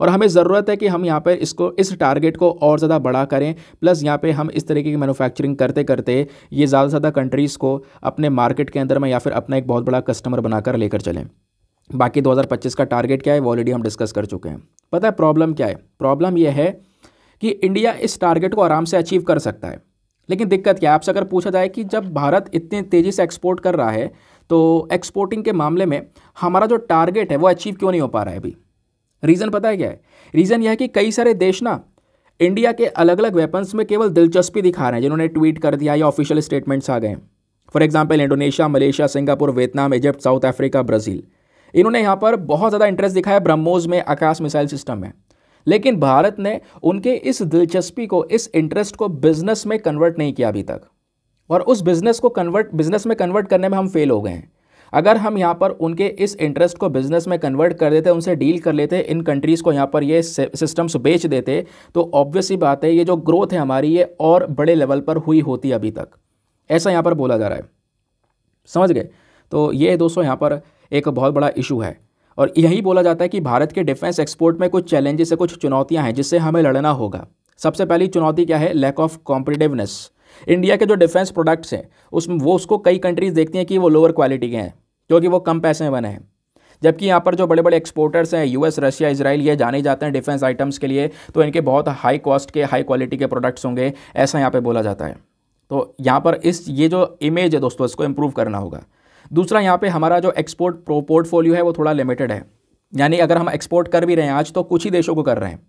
और हमें ज़रूरत है कि हम यहाँ पर इसको इस टारगेट को और ज़्यादा बड़ा करें। प्लस यहाँ पे हम इस तरीके की मैन्युफैक्चरिंग करते करते ये ज़्यादा से ज़्यादा कंट्रीज़ को अपने मार्केट के अंदर में या फिर अपना एक बहुत बड़ा कस्टमर बनाकर लेकर चलें। बाकी 2025 का टारगेट क्या है वो ऑलरेडी हम डिस्कस कर चुके हैं। पता है प्रॉब्लम क्या है? प्रॉब्लम यह है कि इंडिया इस टारगेट को आराम से अचीव कर सकता है, लेकिन दिक्कत क्या है? आपसे अगर पूछा जाए कि जब भारत इतनी तेज़ी से एक्सपोर्ट कर रहा है तो एक्सपोर्टिंग के मामले में हमारा जो टारगेट है वो अचीव क्यों नहीं हो पा रहा है अभी? रीज़न पता है क्या है? रीज़न यह है कि कई सारे देश ना इंडिया के अलग अलग वेपन्स में केवल दिलचस्पी दिखा रहे हैं, जिन्होंने ट्वीट कर दिया या ऑफिशियल स्टेटमेंट्स आ गए। For example Indonesia, Malaysia, Singapore, Vietnam, Egypt, South Africa, Brazil, इन्होंने यहाँ पर बहुत ज़्यादा इंटरेस्ट दिखाया ब्रह्मोस में, आकाश मिसाइल सिस्टम में। लेकिन भारत ने उनके इस दिलचस्पी को, इस इंटरेस्ट को बिज़नेस में कन्वर्ट नहीं किया अभी तक, और उस बिज़नेस में कन्वर्ट करने में हम फेल हो गए हैं। अगर हम यहाँ पर उनके इस इंटरेस्ट को बिज़नेस में कन्वर्ट कर देते, उनसे डील कर लेते, इन कंट्रीज़ को यहाँ पर ये सिस्टम्स बेच देते, तो ऑब्वियसली बात है ये जो ग्रोथ है हमारी ये और बड़े लेवल पर हुई होती अभी तक, ऐसा यहाँ पर बोला जा रहा है, समझ गए। तो ये दोस्तों यहाँ पर एक बहुत बड़ा इशू है, और यही बोला जाता है कि भारत के डिफेंस एक्सपोर्ट में कुछ चैलेंजेस है, कुछ चुनौतियाँ हैं जिससे हमें लड़ना होगा। सबसे पहली चुनौती क्या है? Lack of competitiveness. इंडिया के जो डिफेंस प्रोडक्ट्स हैं उसमें वो उसको कई कंट्रीज़ देखती हैं कि वो लोअर क्वालिटी के हैं क्योंकि वो कम पैसे में बने हैं, जबकि यहाँ पर जो बड़े बड़े एक्सपोर्टर्स हैं यूएस, रशिया, इजराइल, ये जाने जाते हैं डिफेंस आइटम्स के लिए, तो इनके बहुत हाई कॉस्ट के, हाई क्वालिटी के प्रोडक्ट्स होंगे, ऐसा यहाँ पे बोला जाता है। तो यहाँ पर ये जो इमेज है दोस्तों इसको इम्प्रूव करना होगा। दूसरा यहाँ पे हमारा जो एक्सपोर्ट पोर्टफोलियो है वो थोड़ा लिमिटेड है, यानी अगर हम एक्सपोर्ट कर भी रहे हैं आज तो कुछ ही देशों को कर रहे हैं।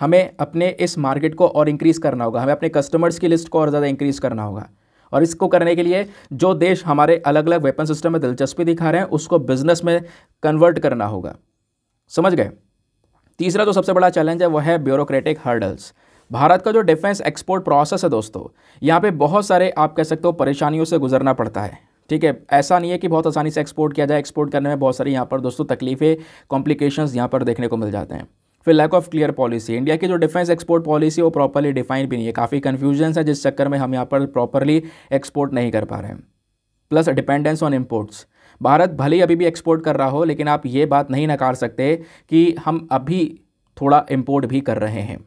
हमें अपने इस मार्केट को और इंक्रीज़ करना होगा, हमें अपने कस्टमर्स की लिस्ट को और ज़्यादा इंक्रीज़ करना होगा। और इसको करने के लिए जो देश हमारे अलग अलग वेपन सिस्टम में दिलचस्पी दिखा रहे हैं उसको बिजनेस में कन्वर्ट करना होगा, समझ गए। तीसरा जो सबसे बड़ा चैलेंज है वो है ब्यूरोक्रेटिक हर्डल्स। भारत का जो डिफेंस एक्सपोर्ट प्रोसेस है दोस्तों, यहाँ पे बहुत सारे आप कह सकते हो परेशानियों से गुजरना पड़ता है, ठीक है। ऐसा नहीं है कि बहुत आसानी से एक्सपोर्ट किया जाए, एक्सपोर्ट करने में बहुत सारी यहाँ पर दोस्तों तकलीफ़ें, कॉम्प्लिकेशंस यहाँ पर देखने को मिल जाते हैं। फिर lack of clear policy, India की जो डिफेंस एक्सपोर्ट पॉलिसी है वो प्रॉपरली डिफाइंड भी नहीं है, काफ़ी कन्फ्यूजन है जिस चक्कर में हम यहाँ पर प्रॉपरली एक्सपोर्ट नहीं कर पा रहे हैं। Plus dependence on imports, Bharat भले ही अभी भी एक्सपोर्ट कर रहा हो लेकिन आप ये बात नहीं नकार सकते कि हम अभी थोड़ा इम्पोर्ट भी कर रहे हैं,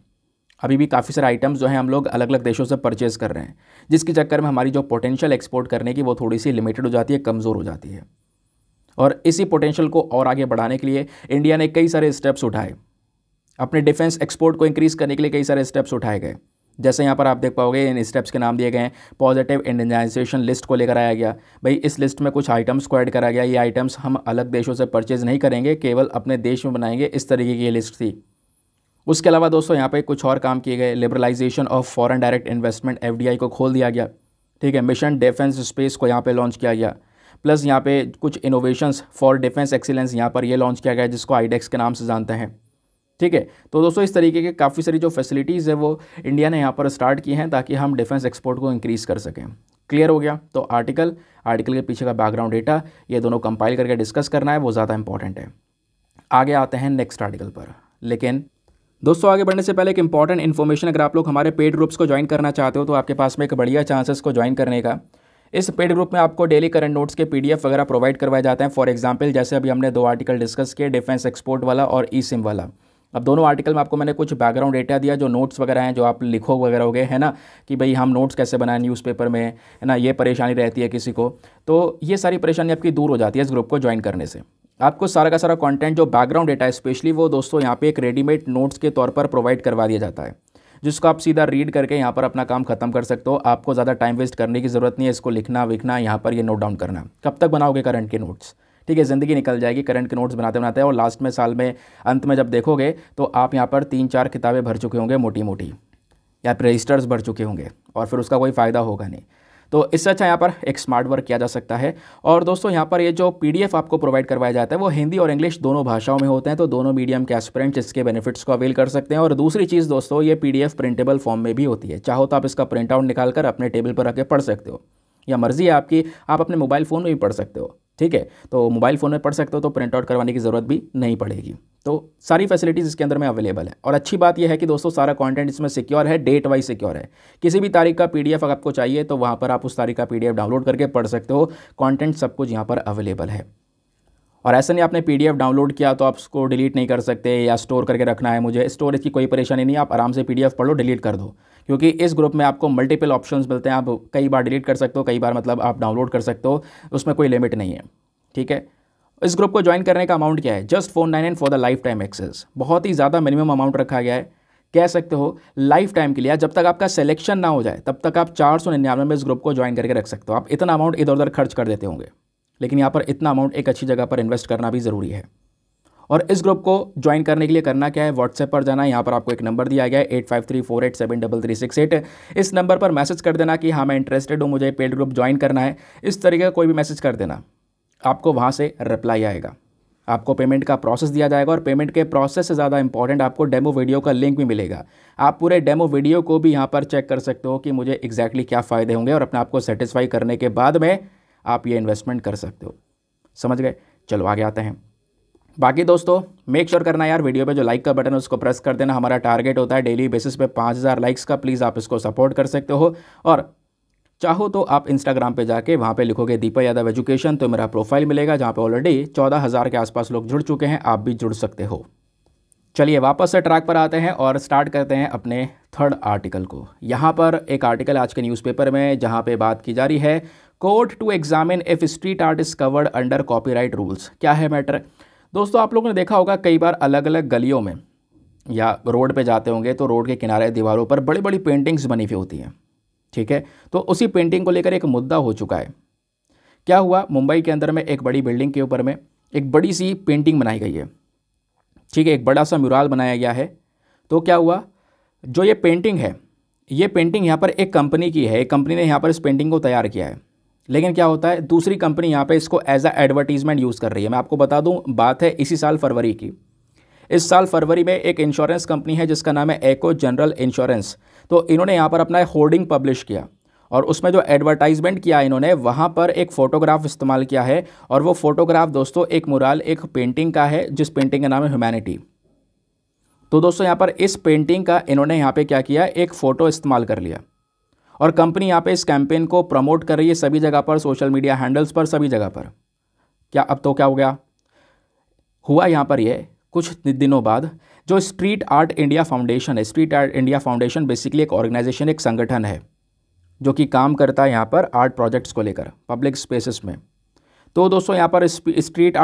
अभी भी काफ़ी सारे आइटम्स जो हैं हम लोग अलग अलग देशों से परचेज़ कर रहे हैं, जिसके चक्कर में हमारी जो पोटेंशियल एक्सपोर्ट करने की वो थोड़ी सी लिमिटेड हो जाती है, कमज़ोर हो जाती है। और इसी पोटेंशियल को और आगे बढ़ाने के लिए इंडिया ने कई सारे स्टेप्स उठाए, अपने डिफेंस एक्सपोर्ट को इंक्रीज़ करने के लिए कई सारे स्टेप्स उठाए गए। जैसे यहाँ पर आप देख पाओगे इन स्टेप्स के नाम दिए गए हैं। पॉजिटिव इंडियनाइजेशन लिस्ट को लेकर आया गया, भाई इस लिस्ट में कुछ आइटम्स को ऐड करा गया, ये आइटम्स हम अलग देशों से परचेज़ नहीं करेंगे, केवल अपने देश में बनाएंगे, इस तरीके की ये लिस्ट थी। उसके अलावा दोस्तों यहाँ पे कुछ और काम किए गए, liberalisation of foreign direct investment (FDI) को खोल दिया गया, ठीक है। मिशन डिफेंस स्पेस को यहाँ पे लॉन्च किया गया, प्लस यहाँ पे कुछ इनोवेशंस फॉर डिफेंस एक्सीलेंस यहाँ पर ये लॉन्च किया गया जिसको आइडेक्स के नाम से जानते हैं, ठीक है। तो दोस्तों इस तरीके के काफ़ी सारी जो फैसिलिटीज़ है वो इंडिया ने यहाँ पर स्टार्ट की हैं ताकि हम डिफेंस एक्सपोर्ट को इंक्रीज़ कर सकें। क्लियर हो गया। तो आर्टिकल के पीछे का बैकग्राउंड डेटा ये दोनों कंपाइल करके डिस्कस करना है, वो ज़्यादा इंपॉर्टेंट है। आगे आते हैं नेक्स्ट आर्टिकल पर, लेकिन दोस्तों आगे बढ़ने से पहले एक इंपॉर्टेंट इन्फॉर्मेशन, अगर आप लोग हमारे पेड ग्रुप्स को ज्वाइन करना चाहते हो तो आपके पास में एक बढ़िया चांसेस को ज्वाइन करने का। इस पेड ग्रुप में आपको डेली करंट नोट्स के पीडीएफ वगैरह प्रोवाइड करवाए जाते हैं। फॉर एग्जांपल जैसे अभी हमने दो आर्टिकल डिस्कस किए, डिफेंस एक्सपोर्ट वाला और ई सिम वाला। अब दोनों आर्टिकल में आपको मैंने कुछ बैकग्राउंड डेटा दिया, जो नोट्स वगैरह हैं जो आप लिखो वगैरह हो गए, है ना, कि भाई हम नोट्स कैसे बनाएं न्यूज़पेपर में, है ना, ये परेशानी रहती है किसी को, तो ये सारी परेशानी आपकी दूर हो जाती है इस ग्रुप को ज्वाइन करने से। आपको सारा का सारा कंटेंट जो बैकग्राउंड डेटा है स्पेशली वो दोस्तों यहाँ पे एक रेडीमेड नोट्स के तौर पर प्रोवाइड करवा दिया जाता है, जिसको आप सीधा रीड करके यहाँ पर अपना काम खत्म कर सकते हो। आपको ज़्यादा टाइम वेस्ट करने की ज़रूरत नहीं है, इसको लिखना विखना यहाँ पर ये नोट डाउन करना। कब तक बनाओगे करंट के नोट्स, ठीक है, ज़िंदगी निकल जाएगी करंट के नोट्स बनाते बनाते। और लास्ट में साल में अंत में जब देखोगे तो आप यहाँ पर 3-4 किताबें भर चुके होंगे मोटी मोटी, या फिर रजिस्टर्स भर चुके होंगे, और फिर उसका कोई फ़ायदा होगा नहीं। तो इससे अच्छा यहाँ पर एक स्मार्ट वर्क किया जा सकता है। और दोस्तों यहाँ पर ये जो पीडीएफ आपको प्रोवाइड करवाया जाता है वो हिंदी और इंग्लिश दोनों भाषाओं में होते हैं, तो दोनों मीडियम के एस्पिरेंट्स इसके बेनिफिट्स को अवेल कर सकते हैं। और दूसरी चीज़ दोस्तों, ये पीडीएफ प्रिंटेबल फॉर्म में भी होती है, चाहो तो आप इसका प्रिंट आउट निकाल कर अपने टेबल पर रख के पढ़ सकते हो, या मर्जी है आपकी, आप अपने मोबाइल फ़ोन में भी पढ़ सकते हो, ठीक है। तो मोबाइल फ़ोन में पढ़ सकते हो तो प्रिंट आउट करवाने की ज़रूरत भी नहीं पड़ेगी। तो सारी फैसिलिटीज़ इसके अंदर में अवेलेबल है। और अच्छी बात यह है कि दोस्तों सारा कंटेंट इसमें सिक्योर है, डेट वाइज सिक्योर है। किसी भी तारीख का पीडीएफ अगर आपको चाहिए तो वहाँ पर आप उस तारीख का पीडीएफ डाउनलोड करके पढ़ सकते हो। कंटेंट सब कुछ यहाँ पर अवेलेबल है। और ऐसा नहीं आपने पीडीएफ डाउनलोड किया तो आप उसको डिलीट नहीं कर सकते या स्टोर करके रखना है, मुझे स्टोरेज की कोई परेशानी नहीं, आप आराम से पीडीएफ पढ़ लो, डिलीट कर दो, क्योंकि इस ग्रुप में आपको मल्टीपल ऑप्शंस मिलते हैं। आप कई बार डिलीट कर सकते हो, कई बार मतलब आप डाउनलोड कर सकते हो, उसमें कोई लिमिट नहीं है, ठीक है। इस ग्रुप को ज्वाइन करने का अमाउंट क्या है? Just 499 for the lifetime access. बहुत ही ज़्यादा मिनिमम अमाउंट रखा गया है, कह सकते हो लाइफ टाइम के लिए। जब तक आपका सिलेक्शन ना हो जाए तब तक आप 499 में इस ग्रुप को ज्वाइन करके रख सकते हो। आप इतना अमाउंट इधर उधर खर्च कर देते होंगे, लेकिन यहाँ पर इतना अमाउंट एक अच्छी जगह पर इन्वेस्ट करना भी ज़रूरी है। और इस ग्रुप को ज्वाइन करने के लिए करना क्या है? व्हाट्सएप पर जाना, यहाँ पर आपको एक नंबर दिया गया है 8534873368। इस नंबर पर मैसेज कर देना कि हाँ मैं इंटरेस्टेड हूँ, मुझे पेड ग्रुप ज्वाइन करना है, इस तरीके का कोई भी मैसेज कर देना, आपको वहाँ से रिप्लाई आएगा, आपको पेमेंट का प्रोसेस दिया जाएगा। और पेमेंट के प्रोसेस से ज़्यादा इंपॉर्टेंट आपको डेमो वीडियो का लिंक भी मिलेगा। आप पूरे डेमो वीडियो को भी यहाँ पर चेक कर सकते हो कि मुझे एग्जैक्टली क्या फ़ायदे होंगे, और अपने आप को सेटिस्फाई करने के बाद में आप ये इन्वेस्टमेंट कर सकते हो, समझ गए। चलो आगे आते हैं। बाकी दोस्तों मेक श्योर करना यार, वीडियो पे जो लाइक का बटन है उसको प्रेस कर देना। हमारा टारगेट होता है डेली बेसिस पे 5000 लाइक्स का, प्लीज़ आप इसको सपोर्ट कर सकते हो। और चाहो तो आप इंस्टाग्राम पे जाके वहाँ पे लिखोगे दीपक यादव एजुकेशन तो मेरा प्रोफाइल मिलेगा, जहाँ पे ऑलरेडी 14,000 के आसपास लोग जुड़ चुके हैं, आप भी जुड़ सकते हो। चलिए वापस से ट्रैक पर आते हैं और स्टार्ट करते हैं अपने थर्ड आर्टिकल को। यहाँ पर एक आर्टिकल आज के न्यूज़पेपर में जहाँ पे बात की जा रही है, court to examine if street art is covered under copyright rules. क्या है मैटर? दोस्तों आप लोगों ने देखा होगा कई बार अलग अलग गलियों में या रोड पे जाते होंगे तो रोड के किनारे दीवारों पर बड़ी बड़ी पेंटिंग्स बनी हुई होती हैं, ठीक है। तो उसी पेंटिंग को लेकर एक मुद्दा हो चुका है क्या हुआ, मुंबई के अंदर में एक बड़ी बिल्डिंग के ऊपर में एक बड़ी सी पेंटिंग बनाई गई है, ठीक है, एक बड़ा सा म्यूरल बनाया गया है। तो क्या हुआ, जो ये पेंटिंग है, ये पेंटिंग यहाँ पर एक कंपनी की है, एक कंपनी ने यहाँ पर इस पेंटिंग को तैयार किया है, लेकिन क्या होता है दूसरी कंपनी यहाँ पे इसको एज अ एडवर्टीजमेंट यूज़ कर रही है। मैं आपको बता दूँ, बात है इसी साल फरवरी की, इस साल फरवरी में एक इंश्योरेंस कंपनी है जिसका नाम है एको जनरल इंश्योरेंस। तो इन्होंने यहाँ पर अपना होर्डिंग पब्लिश किया और उसमें जो एडवर्टाइजमेंट किया इन्होंने, वहाँ पर एक फ़ोटोग्राफ इस्तेमाल किया है और वो फ़ोटोग्राफ दोस्तों एक मुराल, एक पेंटिंग का है जिस पेंटिंग का नाम है ह्यूमैनिटी। तो दोस्तों यहाँ पर इस पेंटिंग का इन्होंने यहाँ पे क्या किया, एक फ़ोटो इस्तेमाल कर लिया और कंपनी यहाँ पे इस कैंपेन को प्रमोट कर रही है सभी जगह पर, सोशल मीडिया हैंडल्स पर, सभी जगह पर। क्या अब तो क्या हो गया, हुआ यहाँ पर ये कुछ दिनों बाद जो स्ट्रीट आर्ट इंडिया फाउंडेशन है, street art India foundation basically एक ऑर्गेनाइजेशन, एक संगठन है जो कि काम करता है यहाँ पर आर्ट प्रोजेक्ट्स को लेकर पब्लिक स्पेसेस में। तो दोस्तों यहाँ पर स्ट्रीट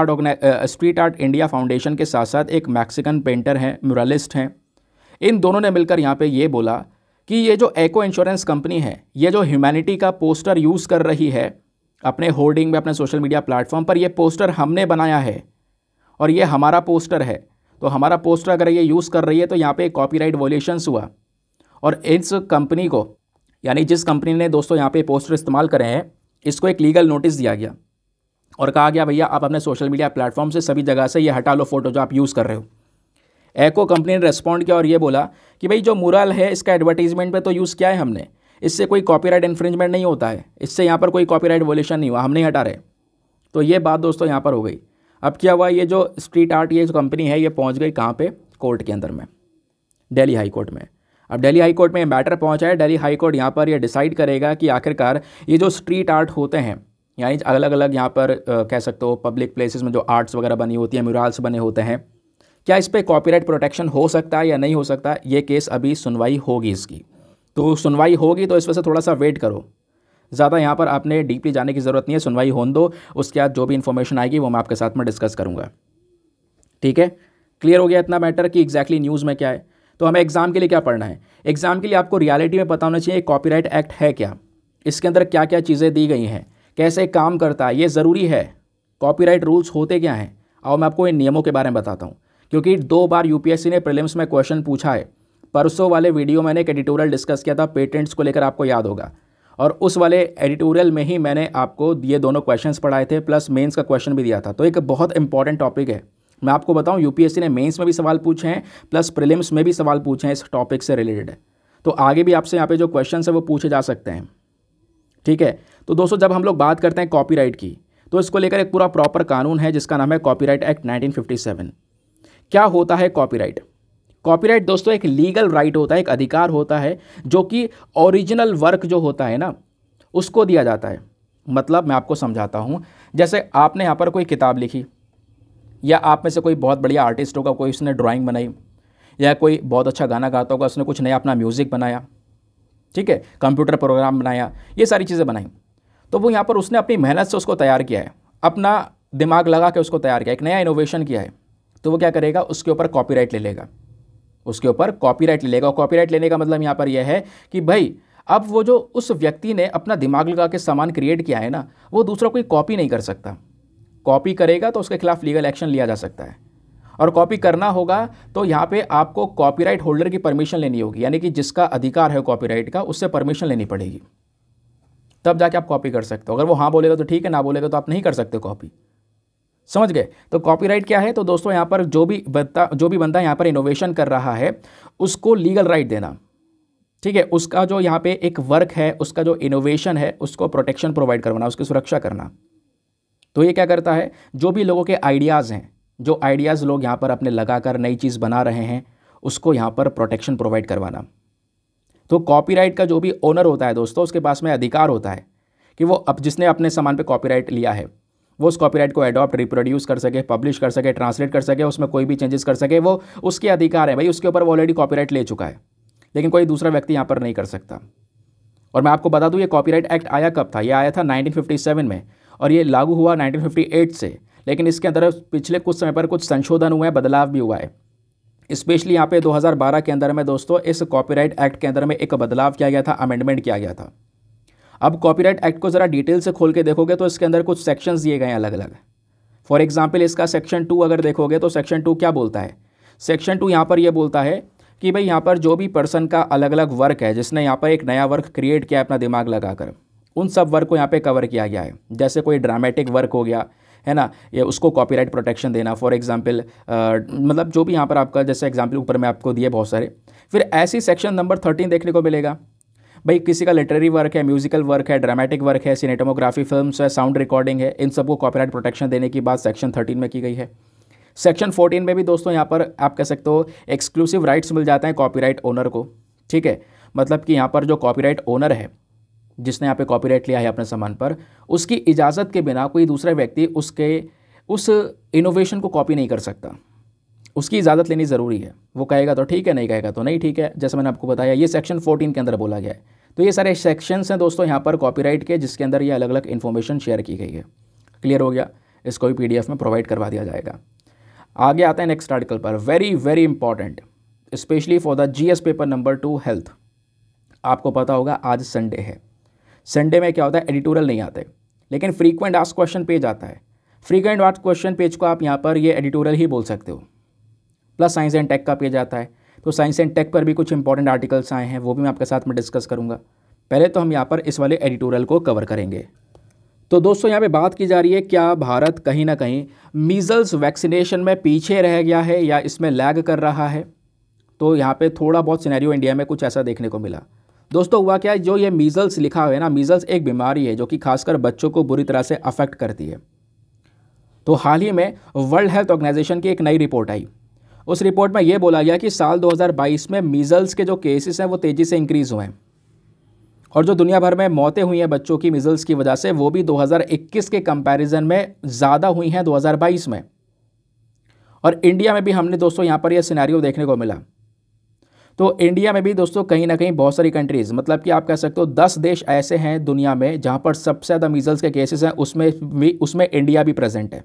आर्ट इंडिया फाउंडेशन के साथ साथ एक मैक्सिकन पेंटर हैं, म्यूरलिस्ट हैं, इन दोनों ने मिलकर यहाँ पे ये बोला कि ये जो एको इंश्योरेंस कंपनी है, ये जो ह्यूमैनिटी का पोस्टर यूज़ कर रही है अपने होर्डिंग में, अपने सोशल मीडिया प्लेटफॉर्म पर, ये पोस्टर हमने बनाया है और ये हमारा पोस्टर है, तो हमारा पोस्टर अगर ये यूज़ कर रही है तो यहाँ पर कॉपीराइट वॉल्यूशंस हुआ। और इस कंपनी को, यानी जिस कंपनी ने दोस्तों यहाँ पर पोस्टर इस्तेमाल करे हैं, इसको एक लीगल नोटिस दिया गया और कहा गया भैया आप अपने सोशल मीडिया प्लेटफॉर्म से सभी जगह से ये हटा लो फ़ोटो जो आप यूज़ कर रहे हो। एको कंपनी ने रेस्पॉन्ड किया और ये बोला कि भाई जो मुरल है इसका एडवर्टीजमेंट पे तो यूज़ किया है हमने, इससे कोई कॉपीराइट इन्फ्रिंजमेंट नहीं होता है, इससे यहाँ पर कोई कॉपीराइट वॉल्यूशन नहीं हुआ, हम नहीं हटा रहे। तो ये बात दोस्तों यहाँ पर हो गई। अब क्या हुआ, ये जो स्ट्रीट आर्ट ये जो कंपनी है ये पहुँच गई कहाँ पर, कोर्ट के अंदर में, दिल्ली हाई कोर्ट में। अब दिल्ली हाई कोर्ट में मैटर पहुँचा है, दिल्ली हाई कोर्ट यहाँ पर यह डिसाइड करेगा कि आखिरकार ये जो स्ट्रीट आर्ट होते हैं, यानी अलग अलग यहाँ पर कह सकते हो पब्लिक प्लेसेस में जो आर्ट्स वगैरह बनी होती है, म्यूरल्स बने होते हैं, क्या इस पर कॉपीराइट प्रोटेक्शन हो सकता है या नहीं हो सकता। ये केस अभी सुनवाई होगी इसकी, तो सुनवाई होगी तो इस वजह से थोड़ा सा वेट करो, ज़्यादा यहाँ पर आपने डीपली जाने की ज़रूरत नहीं है, सुनवाई होने दो, उसके बाद जो भी इन्फॉर्मेशन आएगी वो मैं आपके साथ में डिस्कस करूँगा। ठीक है, क्लियर हो गया इतना मैटर कि एग्जैक्टली न्यूज़ में क्या है। तो हमें एग्ज़ाम के लिए क्या पढ़ना है, एग्ज़ाम के लिए आपको रियलिटी में पता होना चाहिए कॉपीराइट एक्ट है क्या, इसके अंदर क्या क्या चीज़ें दी गई हैं, कैसे काम करता है, ये ज़रूरी है। कॉपीराइट रूल्स होते क्या हैं, और मैं आपको इन नियमों के बारे में बताता हूँ, क्योंकि 2 बार यूपीएससी ने प्रीलिम्स में क्वेश्चन पूछा है। परसों वाले वीडियो मैंने एक एडिटोरियल डिस्कस किया था पेटेंट्स को लेकर, आपको याद होगा, और उस वाले एडिटोरियल में ही मैंने आपको ये दोनों क्वेश्चंस पढ़ाए थे, प्लस मेंस का क्वेश्चन भी दिया था। तो एक बहुत इंपॉर्टेंट टॉपिक है, मैं आपको बताऊँ यूपीएससी ने मेंस में भी सवाल पूछे हैं, प्लस प्रीलिम्स में भी सवाल पूछे हैं इस टॉपिक से रिलेटेड। तो आगे भी आपसे यहाँ पर जो क्वेश्चन है वो पूछे जा सकते हैं। ठीक है, तो दोस्तों जब हम लोग बात करते हैं कॉपीराइट की, तो इसको लेकर एक पूरा प्रॉपर कानून है जिसका नाम है कॉपीराइट एक्ट 1957। क्या होता है कॉपीराइट? कॉपीराइट दोस्तों एक लीगल राइट होता है, एक अधिकार होता है जो कि ओरिजिनल वर्क जो होता है ना उसको दिया जाता है। मतलब मैं आपको समझाता हूँ, जैसे आपने यहाँ पर कोई किताब लिखी, या आप में से कोई बहुत बढ़िया आर्टिस्ट होगा, कोई उसने ड्राॅइंग बनाई, या कोई बहुत अच्छा गाना गाता होगा उसने कुछ नया अपना म्यूज़िक बनाया, ठीक है, कंप्यूटर प्रोग्राम बनाया, ये सारी चीज़ें बनाई, तो वो यहाँ पर उसने अपनी मेहनत से उसको तैयार किया है, अपना दिमाग लगा के उसको तैयार किया, एक नया इनोवेशन किया है। तो वो क्या करेगा, उसके ऊपर कॉपीराइट ले लेगा, उसके ऊपर कॉपीराइट ले लेगा। और कॉपीराइट लेने का मतलब यहाँ पर यह है कि भाई अब वो जो उस व्यक्ति ने अपना दिमाग लगा के सामान क्रिएट किया है ना, वो दूसरा कोई कॉपी नहीं कर सकता। कॉपी करेगा तो उसके खिलाफ लीगल एक्शन लिया जा सकता है, और कॉपी करना होगा तो यहाँ पे आपको कॉपीराइट होल्डर की परमिशन लेनी होगी, यानी कि जिसका अधिकार है कॉपीराइट का उससे परमिशन लेनी पड़ेगी, तब जाके आप कॉपी कर सकते हो। अगर वो हाँ बोलेगा तो ठीक है, ना बोलेगा तो आप नहीं कर सकते कॉपी। समझ गए? तो कॉपीराइट क्या है? तो दोस्तों यहाँ पर जो भी बंदा यहाँ पर इनोवेशन कर रहा है उसको लीगल राइट देना, ठीक है, उसका जो यहाँ पर एक वर्क है, उसका जो इनोवेशन है उसको प्रोटेक्शन प्रोवाइड करवाना, उसकी सुरक्षा करना। तो ये क्या करता है, जो भी लोगों के आइडियाज़ हैं, जो आइडियाज़ लोग यहाँ पर अपने लगाकर नई चीज़ बना रहे हैं, उसको यहाँ पर प्रोटेक्शन प्रोवाइड करवाना। तो कॉपीराइट का जो भी ओनर होता है दोस्तों, उसके पास में अधिकार होता है कि वो अब जिसने अपने सामान पे कॉपीराइट लिया है वो उस कॉपीराइट को एडॉप्ट, रिप्रोड्यूस कर सके, पब्लिश कर सके, ट्रांसलेट कर सके, उसमें कोई भी चेंजेस कर सके, वो उसके अधिकार है भाई, उसके ऊपर वो ऑलरेडी कॉपीराइट ले चुका है, लेकिन कोई दूसरा व्यक्ति यहाँ पर नहीं कर सकता। और मैं आपको बता दूँ ये कॉपीराइट एक्ट आया कब था, ये आया था 1957 में और ये लागू हुआ 1958 से, लेकिन इसके अंदर पिछले कुछ समय पर कुछ संशोधन हुए हैं, बदलाव भी हुआ है। स्पेशली यहाँ पे 2012 के अंदर में दोस्तों इस कॉपीराइट एक्ट के अंदर में एक बदलाव किया गया था, अमेंडमेंट किया गया था। अब कॉपीराइट एक्ट को ज़रा डिटेल से खोल के देखोगे तो इसके अंदर कुछ सेक्शंस दिए गए हैं अलग अलग। फॉर एग्जांपल इसका सेक्शन 2 अगर देखोगे तो सेक्शन 2 क्या बोलता है, सेक्शन 2 यहाँ पर यह बोलता है कि भाई यहाँ पर जो भी पर्सन का अलग अलग वर्क है, जिसने यहाँ पर एक नया वर्क क्रिएट किया अपना दिमाग लगाकर, उन सब वर्क को यहाँ पे कवर किया गया है। जैसे कोई ड्रामेटिक वर्क हो गया है ना, ये उसको कॉपीराइट प्रोटेक्शन देना। फॉर एग्जांपल मतलब जो भी यहाँ पर आपका, जैसे एग्जांपल ऊपर मैं आपको दिए बहुत सारे। फिर ऐसी सेक्शन नंबर 13 देखने को मिलेगा, भाई किसी का लिटरेरी वर्क है, म्यूजिकल वर्क है, ड्रामेटिक वर्क है, सिनेटोमोग्राफी, फिल्म्स है, साउंड रिकॉर्डिंग है, इन सबको कॉपीराइट प्रोटेक्शन देने की बात सेक्शन 13 में की गई है। सेक्शन 14 में भी दोस्तों यहाँ पर आप कह सकते हो एक्सक्लूसिव राइट्स मिल जाते हैं कॉपीराइट ओनर को, ठीक है। मतलब कि यहाँ पर जो कॉपीराइट ओनर है, जिसने यहाँ पे कॉपीराइट लिया है अपने सामान पर, उसकी इजाज़त के बिना कोई दूसरा व्यक्ति उसके उस इनोवेशन को कॉपी नहीं कर सकता। उसकी इजाज़त लेनी ज़रूरी है, वो कहेगा तो ठीक है, नहीं कहेगा तो नहीं ठीक है। जैसे मैंने आपको बताया ये सेक्शन 14 के अंदर बोला गया है। तो ये सारे सेक्शंस हैं दोस्तों यहाँ पर कॉपीराइट के, जिसके अंदर ये अलग अलग इन्फॉर्मेशन शेयर की गई है। क्लियर हो गया, इसको भी PDF में प्रोवाइड करवा दिया जाएगा। आगे आते हैं नेक्स्ट आर्टिकल पर, very very important specially for the GS paper number 2 health. आपको पता होगा आज संडे है, संडे में क्या होता है एडिटोरियल नहीं आते, लेकिन फ्रीक्वेंट आस्क्ड क्वेश्चन पेज आता है। फ्रीक्वेंट आस्क्ड क्वेश्चन पेज को आप यहाँ पर ये एडिटोरियल ही बोल सकते हो। प्लस साइंस एंड टेक का पेज आता है, तो साइंस एंड टेक पर भी कुछ इंपॉर्टेंट आर्टिकल्स आए हैं, वो भी मैं आपके साथ में डिस्कस करूँगा। पहले तो हम यहाँ पर इस वाले एडिटोरियल को कवर करेंगे। तो दोस्तों यहाँ पे बात की जा रही है क्या भारत कहीं ना कहीं मीज़ल्स वैक्सीनेशन में पीछे रह गया है या इसमें लैग कर रहा है। तो यहाँ पे थोड़ा बहुत सिनेरियो इंडिया में कुछ ऐसा देखने को मिला। दोस्तों हुआ क्या, जो ये मीज़ल्स लिखा हुआ है ना, मीज़ल्स एक बीमारी है जो कि खासकर बच्चों को बुरी तरह से अफेक्ट करती है। तो हाल ही में वर्ल्ड हेल्थ ऑर्गेनाइजेशन की एक नई रिपोर्ट आई, उस रिपोर्ट में ये बोला गया कि साल 2022 में मीज़ल्स के जो केसेस हैं वो तेज़ी से इंक्रीज़ हुए हैं, और जो दुनिया भर में मौतें हुई हैं बच्चों की मीज़ल्स की वजह से, वो भी 2021 के कंपैरिजन में ज़्यादा हुई हैं 2022 में। और इंडिया में भी हमने दोस्तों यहाँ पर यह सिनेरियो देखने को मिला। तो इंडिया में भी दोस्तों कहीं ना कहीं बहुत सारी कंट्रीज़, मतलब कि आप कह सकते हो 10 देश ऐसे हैं दुनिया में जहाँ पर सबसे ज़्यादा मीज़ल्स के केसेस हैं, उसमें इंडिया भी प्रेजेंट है।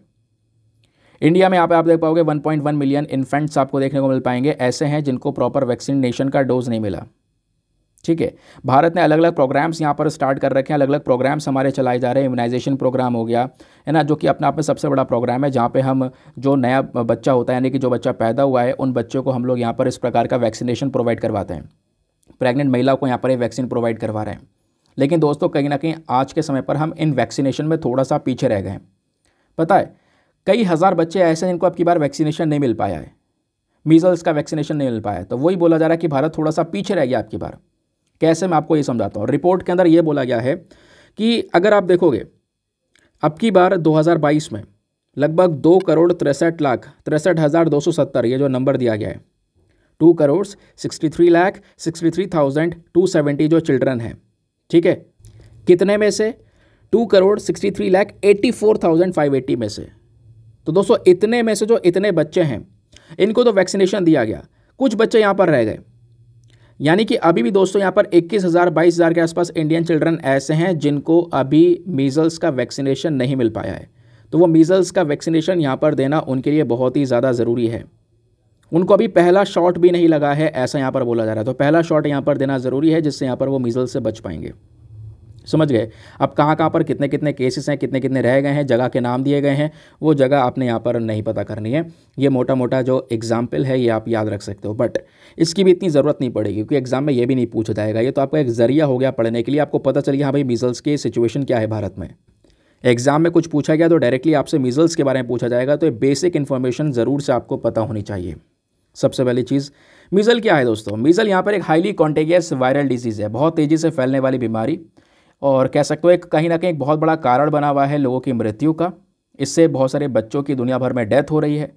इंडिया में यहाँ पर आप देख पाओगे 1.1 मिलियन इन्फेंट्स आपको देखने को मिल पाएंगे ऐसे हैं जिनको प्रॉपर वैक्सीनेशन का डोज नहीं मिला, ठीक है। भारत ने अलग अलग प्रोग्राम्स यहाँ पर स्टार्ट कर रखे हैं, अलग अलग प्रोग्राम्स हमारे चलाए जा रहे हैं। इम्यूनाइजेशन प्रोग्राम हो गया है ना, जो कि अपने आप में सबसे बड़ा प्रोग्राम है, जहाँ पे हम जो नया बच्चा होता है, यानी कि जो बच्चा पैदा हुआ है, उन बच्चों को हम लोग यहाँ पर इस प्रकार का वैक्सीनेशन प्रोवाइड करवाते हैं। प्रेग्नेंट महिलाओं को यहाँ पर ये वैक्सीन प्रोवाइड करवा रहे हैं। लेकिन दोस्तों कहीं ना कहीं आज के समय पर हम इन वैक्सीनेशन में थोड़ा सा पीछे रह गए हैं। पता है कई हज़ार बच्चे ऐसे हैं जिनको अब की बार वैक्सीनेशन नहीं मिल पाया है, मीज़ल्स का वैक्सीनेशन नहीं मिल पाया। तो वही बोला जा रहा है कि भारत थोड़ा सा पीछे रह गया अब की बार। कैसे, मैं आपको ये समझाता हूँ। रिपोर्ट के अंदर ये बोला गया है कि अगर आप देखोगे अब की बार 2022 में लगभग 2,63,63,270 ये जो नंबर दिया गया है, 2,63,63,270 जो चिल्ड्रन हैं, ठीक है, कितने में से 2,63,84,580 में से। तो दोस्तों इतने में से जो इतने बच्चे हैं इनको तो वैक्सीनेशन दिया गया, कुछ बच्चे यहाँ पर रह गए। यानी कि अभी भी दोस्तों यहाँ पर 21,000-22,000 के आसपास इंडियन चिल्ड्रन ऐसे हैं जिनको अभी मीज़ल्स का वैक्सीनेशन नहीं मिल पाया है। तो वो मीज़ल्स का वैक्सीनेशन यहाँ पर देना उनके लिए बहुत ही ज़्यादा ज़रूरी है। उनको अभी पहला शॉट भी नहीं लगा है ऐसा यहाँ पर बोला जा रहा है। तो पहला शॉट यहाँ पर देना ज़रूरी है, जिससे यहाँ पर वो मीज़ल्स से बच पाएंगे। समझ गए अब कहाँ पर कितने कितने केसेस हैं, कितने कितने रह गए हैं, जगह के नाम दिए गए हैं, वो जगह आपने यहाँ पर नहीं पता करनी है। ये मोटा मोटा जो एग्जाम्पल है ये आप याद रख सकते हो, बट इसकी भी इतनी ज़रूरत नहीं पड़ेगी क्योंकि एग्जाम में ये भी नहीं पूछा जाएगा। ये तो आपका एक ज़रिया हो गया पढ़ने के लिए, आपको पता चल गया हाँ भाई मीज़ल्स की सिचुएशन क्या है भारत में। एग्ज़ाम में कुछ पूछा गया तो डायरेक्टली आपसे मीज़ल्स के बारे में पूछा जाएगा, तो बेसिक इन्फॉर्मेशन ज़रूर से आपको पता होनी चाहिए। सबसे पहली चीज़ मीज़ल क्या है दोस्तों, मीज़ल यहाँ पर एक हाईली कॉन्टेजियस वायरल डिजीज़ है, बहुत तेज़ी से फैलने वाली बीमारी, और कह सकते हो एक कहीं ना कहीं एक बहुत बड़ा कारण बना हुआ है लोगों की मृत्यु का। इससे बहुत सारे बच्चों की दुनिया भर में डेथ हो रही है।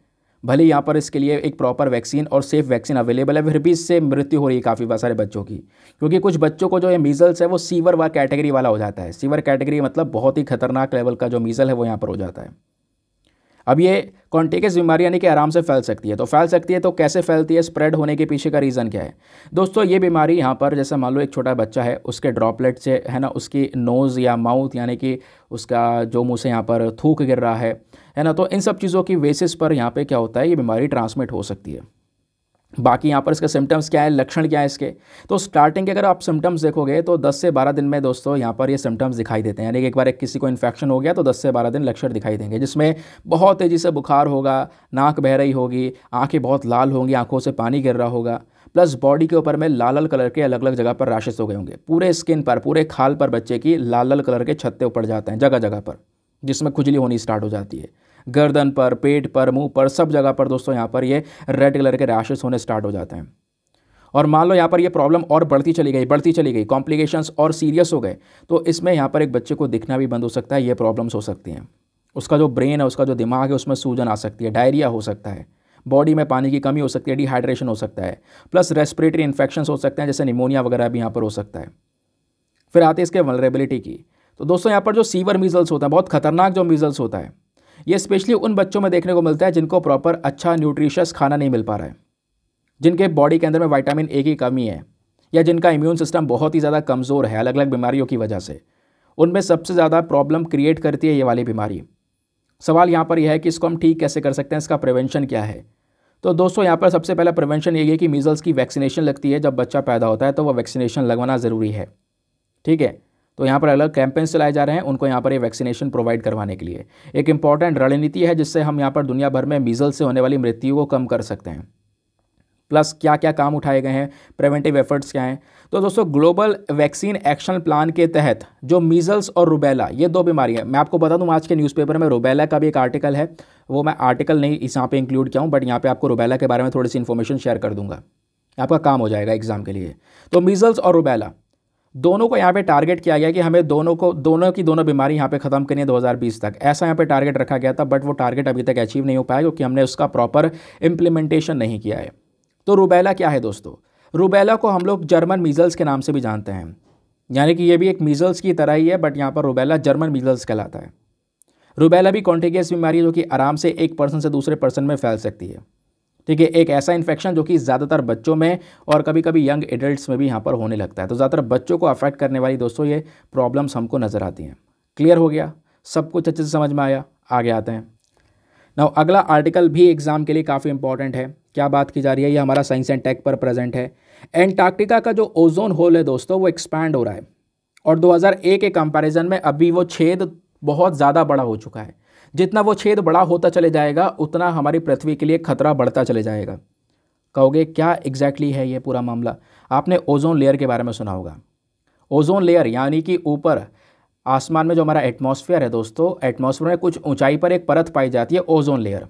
भले यहाँ पर इसके लिए एक प्रॉपर वैक्सीन और सेफ़ वैक्सीन अवेलेबल है, फिर भी इससे मृत्यु हो रही है काफ़ी बहुत सारे बच्चों की, क्योंकि कुछ बच्चों को जो ये मीज़ल्स है वो सीवर वा कैटेगरी वाला हो जाता है। सीवर कैटेगरी मतलब बहुत ही खतरनाक लेवल का जो मीज़ल है वो यहाँ पर हो जाता है। अब ये कॉन्टेजियस बीमारी यानी कि आराम से फैल सकती है। तो फैल सकती है तो कैसे फैलती है, स्प्रेड होने के पीछे का रीज़न क्या है दोस्तों। ये बीमारी यहाँ पर जैसे मान लो एक छोटा बच्चा है, उसके ड्रॉपलेट से है ना, उसकी नोज़ या माउथ यानी कि उसका जो मुँह से यहाँ पर थूक गिर रहा है ना, तो इन सब चीज़ों की बेसिस पर यहाँ पर क्या होता है, ये बीमारी ट्रांसमिट हो सकती है। बाकी यहाँ पर इसके सिम्टम्स क्या है, लक्षण क्या है इसके। तो स्टार्टिंग के अगर आप सिम्टम्स देखोगे तो 10 से 12 दिन में दोस्तों यहाँ पर ये सिम्टम्स दिखाई देते हैं, यानी एक बार किसी को इन्फेक्शन हो गया तो 10 से 12 दिन लक्षण दिखाई देंगे, जिसमें बहुत तेज़ी से बुखार होगा, नाक बह रही होगी, आंखें बहुत लाल होंगी, आंखों से पानी गिर रहा होगा, प्लस बॉडी के ऊपर में लाल लाल कलर के अलग अलग जगह पर रैशेस हो गए होंगे, पूरे स्किन पर, पूरे खाल पर बच्चे की लाल लाल कलर के छत्ते पड़ जाते हैं जगह जगह पर, जिसमें खुजली होनी स्टार्ट हो जाती है, गर्दन पर, पेट पर, मुंह पर, सब जगह पर दोस्तों यहाँ पर ये रेड कलर के रैशेस होने स्टार्ट हो जाते हैं। और मान लो यहाँ पर ये प्रॉब्लम और बढ़ती चली गई, कॉम्प्लिकेशंस और सीरियस हो गए, तो इसमें यहाँ पर एक बच्चे को दिखना भी बंद हो सकता है, ये प्रॉब्लम्स हो सकती हैं, उसका जो ब्रेन है, उसका जो दिमाग है, उसमें सूजन आ सकती है, डायरिया हो सकता है, बॉडी में पानी की कमी हो सकती है, डिहाइड्रेशन हो सकता है, प्लस रेस्पिरेटरी इन्फेक्शंस हो सकते हैं जैसे निमोनिया वगैरह भी यहाँ पर हो सकता है। फिर आते हैं इसके वल्नरेबिलिटी की। तो दोस्तों यहाँ पर जो सीवर मीजल्स होता है, बहुत खतरनाक जो मीजल्स होता है, ये स्पेशली उन बच्चों में देखने को मिलता है जिनको प्रॉपर अच्छा न्यूट्रिशियस खाना नहीं मिल पा रहा है, जिनके बॉडी के अंदर में विटामिन ए की कमी है, या जिनका इम्यून सिस्टम बहुत ही ज़्यादा कमज़ोर है अलग अलग बीमारियों की वजह से, उनमें सबसे ज़्यादा प्रॉब्लम क्रिएट करती है ये वाली बीमारी। सवाल यहाँ पर यह है कि इसको हम ठीक कैसे कर सकते हैं, इसका प्रिवेंशन क्या है। तो दोस्तों यहाँ पर सबसे पहला प्रिवेंशन यही है कि मीज़ल्स की वैक्सीनेशन लगती है, जब बच्चा पैदा होता है तो वह वैक्सीनेशन लगवाना ज़रूरी है, ठीक है। तो यहाँ पर अलग कैंपेन्स चलाए जा रहे हैं उनको यहाँ पर ये वैक्सीनेशन प्रोवाइड करवाने के लिए, एक इम्पॉर्टेंट रणनीति है जिससे हम यहाँ पर दुनिया भर में मीजल्स से होने वाली मृत्यु को कम कर सकते हैं। प्लस क्या क्या काम उठाए गए हैं, प्रिवेंटिव एफर्ट्स क्या हैं। तो दोस्तों ग्लोबल वैक्सीन एक्शन प्लान के तहत जो मीजल्स और रूबेला, ये दो बीमारियाँ, मैं आपको बता दूँ आज के न्यूज़पेपर में रूबेला का भी एक आर्टिकल है, वो मैं आर्टिकल नहीं इस यहाँ पर इंक्लूड किया हूँ, बट यहाँ पर आपको रूबेला के बारे में थोड़ी सी इन्फॉर्मेशन शेयर कर दूँगा, आपका काम हो जाएगा एग्जाम के लिए। तो मीजल्स और रूबेला दोनों को यहाँ पे टारगेट किया गया कि हमें दोनों की बीमारी यहाँ पे ख़त्म करनी है 2020 तक, ऐसा यहाँ पे टारगेट रखा गया था, बट वो टारगेट अभी तक अचीव नहीं हो पाया क्योंकि हमने उसका प्रॉपर इम्प्लीमेंटेशन नहीं किया है। तो रूबेला क्या है दोस्तों, रूबेला को हम लोग जर्मन मीज़ल्स के नाम से भी जानते हैं, यानी कि ये भी एक मीज़ल्स की तरह ही है, बट यहाँ पर रूबेला जर्मन मीज़ल्स कहलाता है। रूबेला भी कॉन्टीजियस बीमारी है जो कि आराम से एक पर्सन से दूसरे पर्सन में फैल सकती है, ठीक है। एक ऐसा इन्फेक्शन जो कि ज़्यादातर बच्चों में और कभी कभी यंग एडल्ट्स में भी यहाँ पर होने लगता है, तो ज़्यादातर बच्चों को अफेक्ट करने वाली दोस्तों ये प्रॉब्लम्स हमको नज़र आती हैं। क्लियर हो गया, सब कुछ अच्छे से समझ में आया, आगे आते हैं। नाउ अगला आर्टिकल भी एग्ज़ाम के लिए काफ़ी इंपॉर्टेंट है। क्या बात की जा रही है, ये हमारा साइंस एंड टेक पर प्रेजेंट है। एंटार्क्टिका का जो ओजोन होल है दोस्तों वो एक्सपैंड हो रहा है और 2001 के कंपेरिजन में अभी वो छेद बहुत ज़्यादा बड़ा हो चुका है। जितना वो छेद बड़ा होता चले जाएगा उतना हमारी पृथ्वी के लिए खतरा बढ़ता चले जाएगा। कहोगे क्या एग्जैक्टली है ये पूरा मामला, आपने ओजोन लेयर के बारे में सुना होगा। ओजोन लेयर यानी कि ऊपर आसमान में जो हमारा एटमॉस्फेयर है दोस्तों, एटमॉस्फेयर में कुछ ऊंचाई पर एक परत पाई जाती है ओजोन लेयर,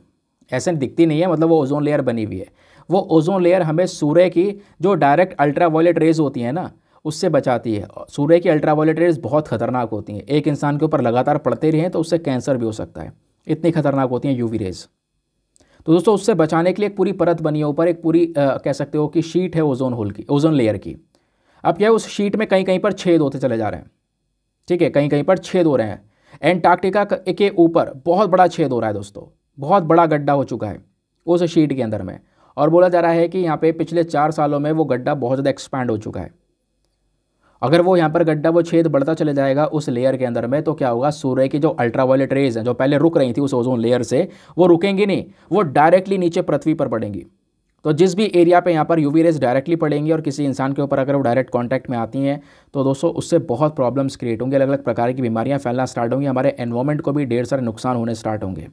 ऐसे दिखती नहीं है, मतलब वो ओजोन लेयर बनी हुई है। वो ओजोन लेयर हमें सूर्य की जो डायरेक्ट अल्ट्रावायलेट रेज होती है ना, उससे बचाती है। सूर्य की अल्ट्रावायलेट रेज बहुत खतरनाक होती हैं, एक इंसान के ऊपर लगातार पड़ते रहें तो उससे कैंसर भी हो सकता है, इतनी खतरनाक होती हैं यूवी रेज। तो दोस्तों उससे बचाने के लिए एक पूरी परत बनी है ऊपर, एक पूरी कह सकते हो कि शीट है ओजोन होल की, ओजोन लेयर की। अब क्या है, उस शीट में कहीं कहीं पर छेद होते चले जा रहे हैं, ठीक है, कहीं कहीं पर छेद हो रहे हैं। एंटार्क्टिका के ऊपर बहुत बड़ा छेद हो रहा है दोस्तों, बहुत बड़ा गड्ढा हो चुका है उस शीट के अंदर में, और बोला जा रहा है कि यहाँ पे पिछले 4 सालों में वो गड्ढा बहुत ज़्यादा एक्सपैंड हो चुका है। अगर वो यहाँ पर गड्ढा, वो छेद बढ़ता चले जाएगा उस लेयर के अंदर में, तो क्या होगा, सूर्य की जो अल्ट्रावायलेट रेज हैं जो पहले रुक रही थी उस ओजोन लेयर से, वो रुकेंगी नहीं, वो डायरेक्टली नीचे पृथ्वी पर पड़ेंगी। तो जिस भी एरिया पे यहाँ पर यूवी रेज डायरेक्टली पड़ेंगी और किसी इंसान के ऊपर अगर वो डायरेक्ट कॉन्टैक्ट में आती हैं तो दोस्तों उससे बहुत प्रॉब्लम्स क्रिएट होंगे, अलग अलग प्रकार की बीमारियाँ फैलना स्टार्ट होंगी, हमारे एनवायरमेंट को भी ढेर सारे नुकसान होने स्टार्ट होंगे।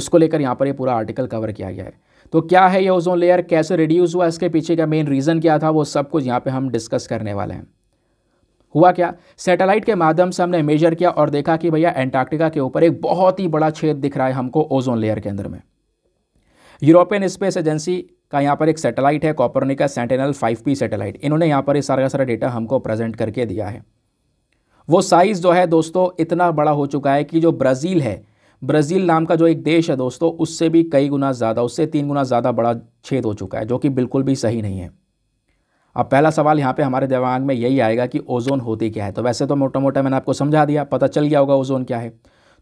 उसको लेकर यहाँ पर ये पूरा आर्टिकल कवर किया गया है। तो क्या है ये ओजोन लेयर, कैसे रिड्यूस हुआ, इसके पीछे का मेन रीज़न क्या था, वो सब कुछ यहाँ पर हम डिस्कस करने वाले हैं। हुआ क्या, सैटेलाइट के माध्यम से हमने मेजर किया और देखा कि भैया एंटार्क्टिका के ऊपर एक बहुत ही बड़ा छेद दिख रहा है हमको ओजोन लेयर के अंदर में। यूरोपियन स्पेस एजेंसी का यहाँ पर एक सैटेलाइट है कॉपरनिका सेंटिनल 5P सैटेलाइट, इन्होंने यहाँ पर ये सारा का सारा डेटा हमको प्रेजेंट करके दिया है। वो साइज़ जो है दोस्तों इतना बड़ा हो चुका है कि जो ब्राज़ील है, ब्राज़ील नाम का जो एक देश है दोस्तों, उससे भी कई गुना ज़्यादा, उससे 3 गुना ज़्यादा बड़ा छेद हो चुका है, जो कि बिल्कुल भी सही नहीं है। अब पहला सवाल यहाँ पे हमारे दिमाग में यही आएगा कि ओज़ोन होती क्या है। तो वैसे तो मोटा मोटा मैंने आपको समझा दिया, पता चल गया होगा ओज़ोन क्या है।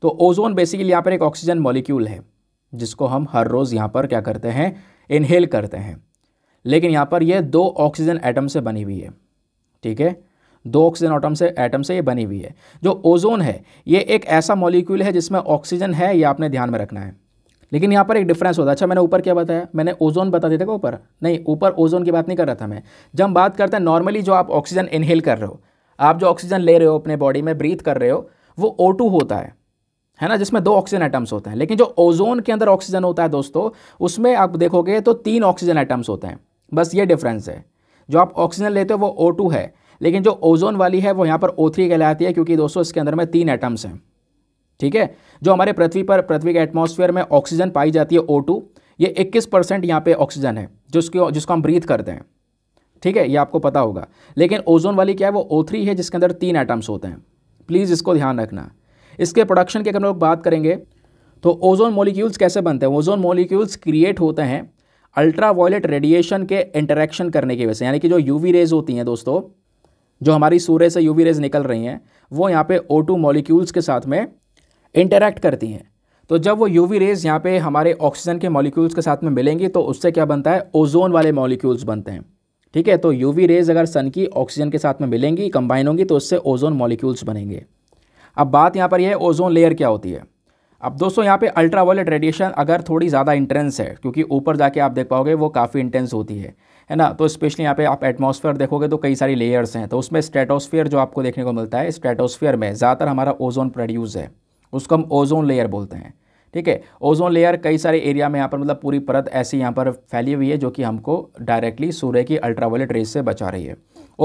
तो ओज़ोन बेसिकली यहाँ पर एक ऑक्सीजन मॉलिक्यूल है जिसको हम हर रोज़ यहाँ पर क्या करते हैं, इनहेल करते हैं। लेकिन यहाँ पर यह 2 ऑक्सीजन एटम से बनी हुई है, ठीक है, 2 ऑक्सीजन एटम से ये बनी हुई है। जो ओज़ोन है ये एक ऐसा मॉलिक्यूल है जिसमें ऑक्सीजन है, ये आपने ध्यान में रखना है। लेकिन यहाँ पर एक डिफरेंस होता है। अच्छा, मैंने ऊपर क्या बताया, मैंने ओजोन बता दिया था ऊपर, नहीं ऊपर ओजोन की बात नहीं कर रहा था मैं। जब हम बात करते हैं नॉर्मली जो आप ऑक्सीजन इनहेल कर रहे हो, आप जो ऑक्सीजन ले रहे हो अपने बॉडी में, ब्रीथ कर रहे हो, वो O2 होता है ना, जिसमें 2 ऑक्सीजन एटम्स होते हैं। लेकिन जो ओजोन के अंदर ऑक्सीजन होता है दोस्तों, उसमें आप देखोगे तो 3 ऑक्सीजन एटम्स होते हैं, बस ये डिफरेंस है। जो आप ऑक्सीजन लेते हो वो O2 है, लेकिन जो ओजोन वाली है वो यहाँ पर O3 कहलाती है, क्योंकि दोस्तों इसके अंदर में 3 एटम्स हैं। ठीक है, जो हमारे पृथ्वी पर, पृथ्वी के एटमॉस्फेयर में ऑक्सीजन पाई जाती है O2, ये 21% यहाँ पे ऑक्सीजन है जिसको हम ब्रीथ करते हैं। ठीक है, ये आपको पता होगा। लेकिन ओजोन वाली क्या है, वो O3 है, जिसके अंदर 3 एटम्स होते हैं। प्लीज़ इसको ध्यान रखना। इसके प्रोडक्शन की अगर हम लोग बात करेंगे तो ओजोन मॉलिक्यूल्स कैसे बनते हैं, ओजोन मॉलिक्यूल्स क्रिएट होते हैं अल्ट्रावायलेट रेडिएशन के इंटरेक्शन करने की वजह से, यानी कि जो यूवी रेज होती हैं दोस्तों, जो हमारी सूर्य से यूवी रेज निकल रही हैं, वो यहाँ पे O2 मॉलिक्यूल्स के साथ में इंटरेक्ट करती हैं। तो जब वो यूवी रेज यहाँ पे हमारे ऑक्सीजन के मॉलिक्यूल्स के साथ में मिलेंगी तो उससे क्या बनता है, ओजोन वाले मॉलिक्यूल्स बनते हैं। ठीक है, तो यूवी रेज अगर सन की ऑक्सीजन के साथ में मिलेंगी, कंबाइन होंगी, तो उससे ओजोन मॉलिक्यूल्स बनेंगे। अब बात यहाँ पर यह है, ओजोन लेयर क्या होती है। अब दोस्तों यहाँ पे अल्ट्रावायलेट रेडिएशन अगर थोड़ी ज़्यादा इंटेंस है, क्योंकि ऊपर जाके आप देख पाओगे वो काफ़ी इंटेंस होती है ना, तो स्पेशली यहाँ पे आप एटमॉस्फेयर देखोगे तो कई सारी लेयर्स हैं, तो उसमें स्ट्रेटोस्फीयर जो आपको देखने को मिलता है, स्ट्रेटोस्फीयर में ज़्यादातर हमारा ओजोन प्रोड्यूस है, उसको हम ओजोन लेयर बोलते हैं। ठीक है, ओजोन लेयर कई सारे एरिया में यहाँ पर, मतलब पूरी परत ऐसी यहाँ पर फैली हुई है जो कि हमको डायरेक्टली सूर्य की अल्ट्रावायलेट रेज से बचा रही है।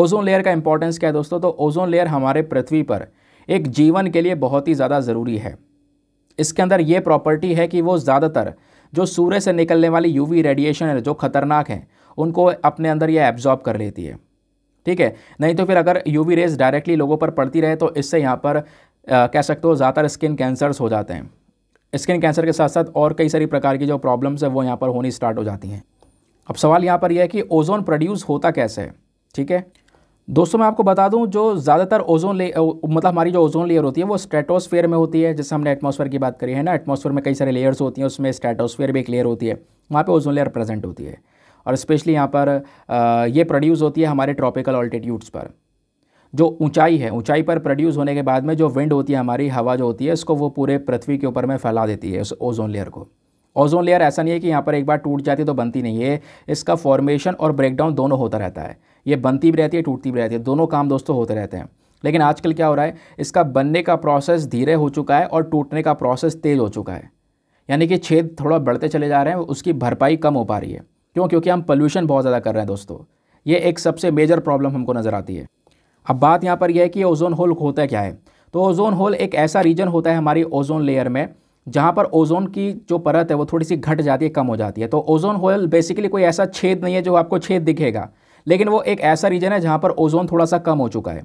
ओजोन लेयर का इंपॉर्टेंस क्या है दोस्तों, तो ओजोन लेयर हमारे पृथ्वी पर एक जीवन के लिए बहुत ही ज़्यादा ज़रूरी है। इसके अंदर ये प्रॉपर्टी है कि वो ज़्यादातर जो सूर्य से निकलने वाली यूवी रेडिएशन है जो ख़तरनाक है, उनको अपने अंदर ये एब्जॉर्ब कर लेती है। ठीक है, नहीं तो फिर अगर यूवी रेज डायरेक्टली लोगों पर पड़ती रहे तो इससे यहाँ पर कह सकते हो ज़्यादातर स्किन कैंसर्स हो जाते हैं। स्किन कैंसर के साथ साथ और कई सारी प्रकार की जो प्रॉब्लम्स है वो यहाँ पर होनी स्टार्ट हो जाती हैं। अब सवाल यहाँ पर यह है कि ओजोन प्रोड्यूस होता कैसे है। ठीक है दोस्तों, मैं आपको बता दूं, जो ज़्यादातर ओजोन लेयर, मतलब हमारी जो ओजोन लेयर होती है वो स्ट्रेटोस्फीयर में होती है। जैसे हमने एटमॉस्फेयर की बात करी है ना, एटमॉस्फेयर में कई सारे लेयर्स होती हैं, उसमें स्ट्रेटोस्फीयर भी एक लेयर होती है, वहाँ पे ओजोन लेयर प्रेजेंट होती है। और स्पेशली यहाँ पर ये प्रोड्यूस होती है हमारे ट्रॉपिकल ऑल्टीट्यूड्स पर, जो ऊंचाई है, ऊंचाई पर प्रोड्यूस होने के बाद में जो विंड होती है, हमारी हवा जो होती है, उसको वो पूरे पृथ्वी के ऊपर में फैला देती है उस ओजोन लेयर को। ओजोन लेयर ऐसा नहीं है कि यहाँ पर एक बार टूट जाती है तो बनती नहीं है, इसका फॉर्मेशन और ब्रेकडाउन दोनों होता रहता है, ये बनती भी रहती है, टूटती भी रहती है, दोनों काम दोस्तों होते रहते हैं। लेकिन आजकल क्या हो रहा है, इसका बनने का प्रोसेस धीरे हो चुका है और टूटने का प्रोसेस तेज़ हो चुका है, यानी कि छेद थोड़ा बढ़ते चले जा रहे हैं, उसकी भरपाई कम हो पा रही है। क्यों? क्योंकि हम पोल्यूशन बहुत ज़्यादा कर रहे हैं दोस्तों, ये एक सबसे मेजर प्रॉब्लम हमको नज़र आती है। अब बात यहाँ पर यह है कि ओजोन होल होता क्या है, तो ओजोन होल एक ऐसा रीजन होता है हमारी ओजोन लेयर में जहाँ पर ओजोन की जो परत है वो थोड़ी सी घट जाती है, कम हो जाती है। तो ओजोन होल बेसिकली कोई ऐसा छेद नहीं है जो आपको छेद दिखेगा, लेकिन वो एक ऐसा रीजन है जहाँ पर ओजोन थोड़ा सा कम हो चुका है।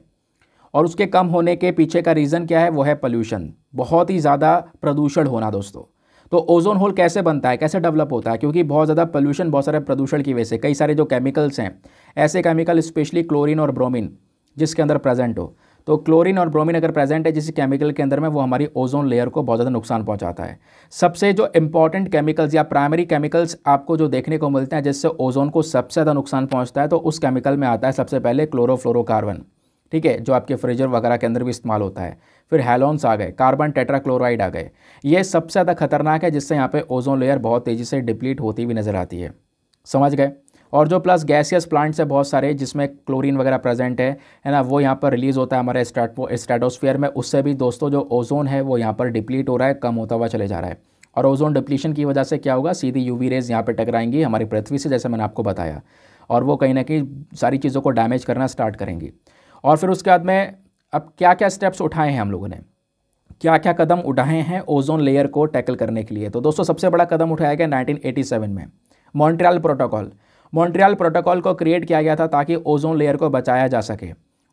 और उसके कम होने के पीछे का रीज़न क्या है, वो है पोल्यूशन, बहुत ही ज़्यादा प्रदूषण होना दोस्तों। तो ओजोन होल कैसे बनता है, कैसे डेवलप होता है, क्योंकि बहुत ज़्यादा पोल्यूशन, बहुत सारे प्रदूषण की वजह से कई सारे जो केमिकल्स हैं, ऐसे केमिकल स्पेशली क्लोरीन और ब्रोमीन जिसके अंदर प्रेजेंट हो, तो क्लोरीन और ब्रोमीन अगर प्रेजेंट है जिस केमिकल के अंदर में, वो हमारी ओजोन लेयर को बहुत ज़्यादा नुकसान पहुंचाता है। सबसे जो इंपॉर्टेंट केमिकल्स या प्राइमरी केमिकल्स आपको जो देखने को मिलते हैं जिससे ओजोन को सबसे ज़्यादा नुकसान पहुंचता है, तो उस केमिकल में आता है सबसे पहले क्लोरोफ्लोरोकार्बन। ठीक है, जो आपके फ्रीजर वगैरह के अंदर भी इस्तेमाल होता है। फिर हैलोन्स आ गए, कार्बन टेट्राक्लोराइड आ गए, ये सबसे ज़्यादा खतरनाक है, जिससे यहाँ पर ओजोन लेयर बहुत तेज़ी से डिप्लीट होती हुई नज़र आती है। समझ गए। और जो प्लस गैसियस प्लांट्स है बहुत सारे जिसमें क्लोरीन वगैरह प्रेजेंट है ना, वो यहाँ पर रिलीज़ होता है हमारे स्ट्रेटोस्फीयर में, उससे भी दोस्तों जो ओजोन है वो यहाँ पर डिप्लीट हो रहा है, कम होता हुआ चले जा रहा है। और ओजोन डिप्लीशन की वजह से क्या होगा, सीधी यूवी रेज यहाँ पर टकराएंगी हमारी पृथ्वी से, जैसे मैंने आपको बताया, और वो कहीं ना कहीं सारी चीज़ों को डैमेज करना स्टार्ट करेंगी। और फिर उसके बाद में अब क्या क्या स्टेप्स उठाए हैं हम लोगों ने, क्या क्या कदम उठाए हैं ओजोन लेयर को टैकल करने के लिए, तो दोस्तों सबसे बड़ा कदम उठाया गया 1987 में, मॉन्ट्रियल प्रोटोकॉल। मॉन्ट्रियल प्रोटोकॉल को क्रिएट किया गया था ताकि ओजोन लेयर को बचाया जा सके।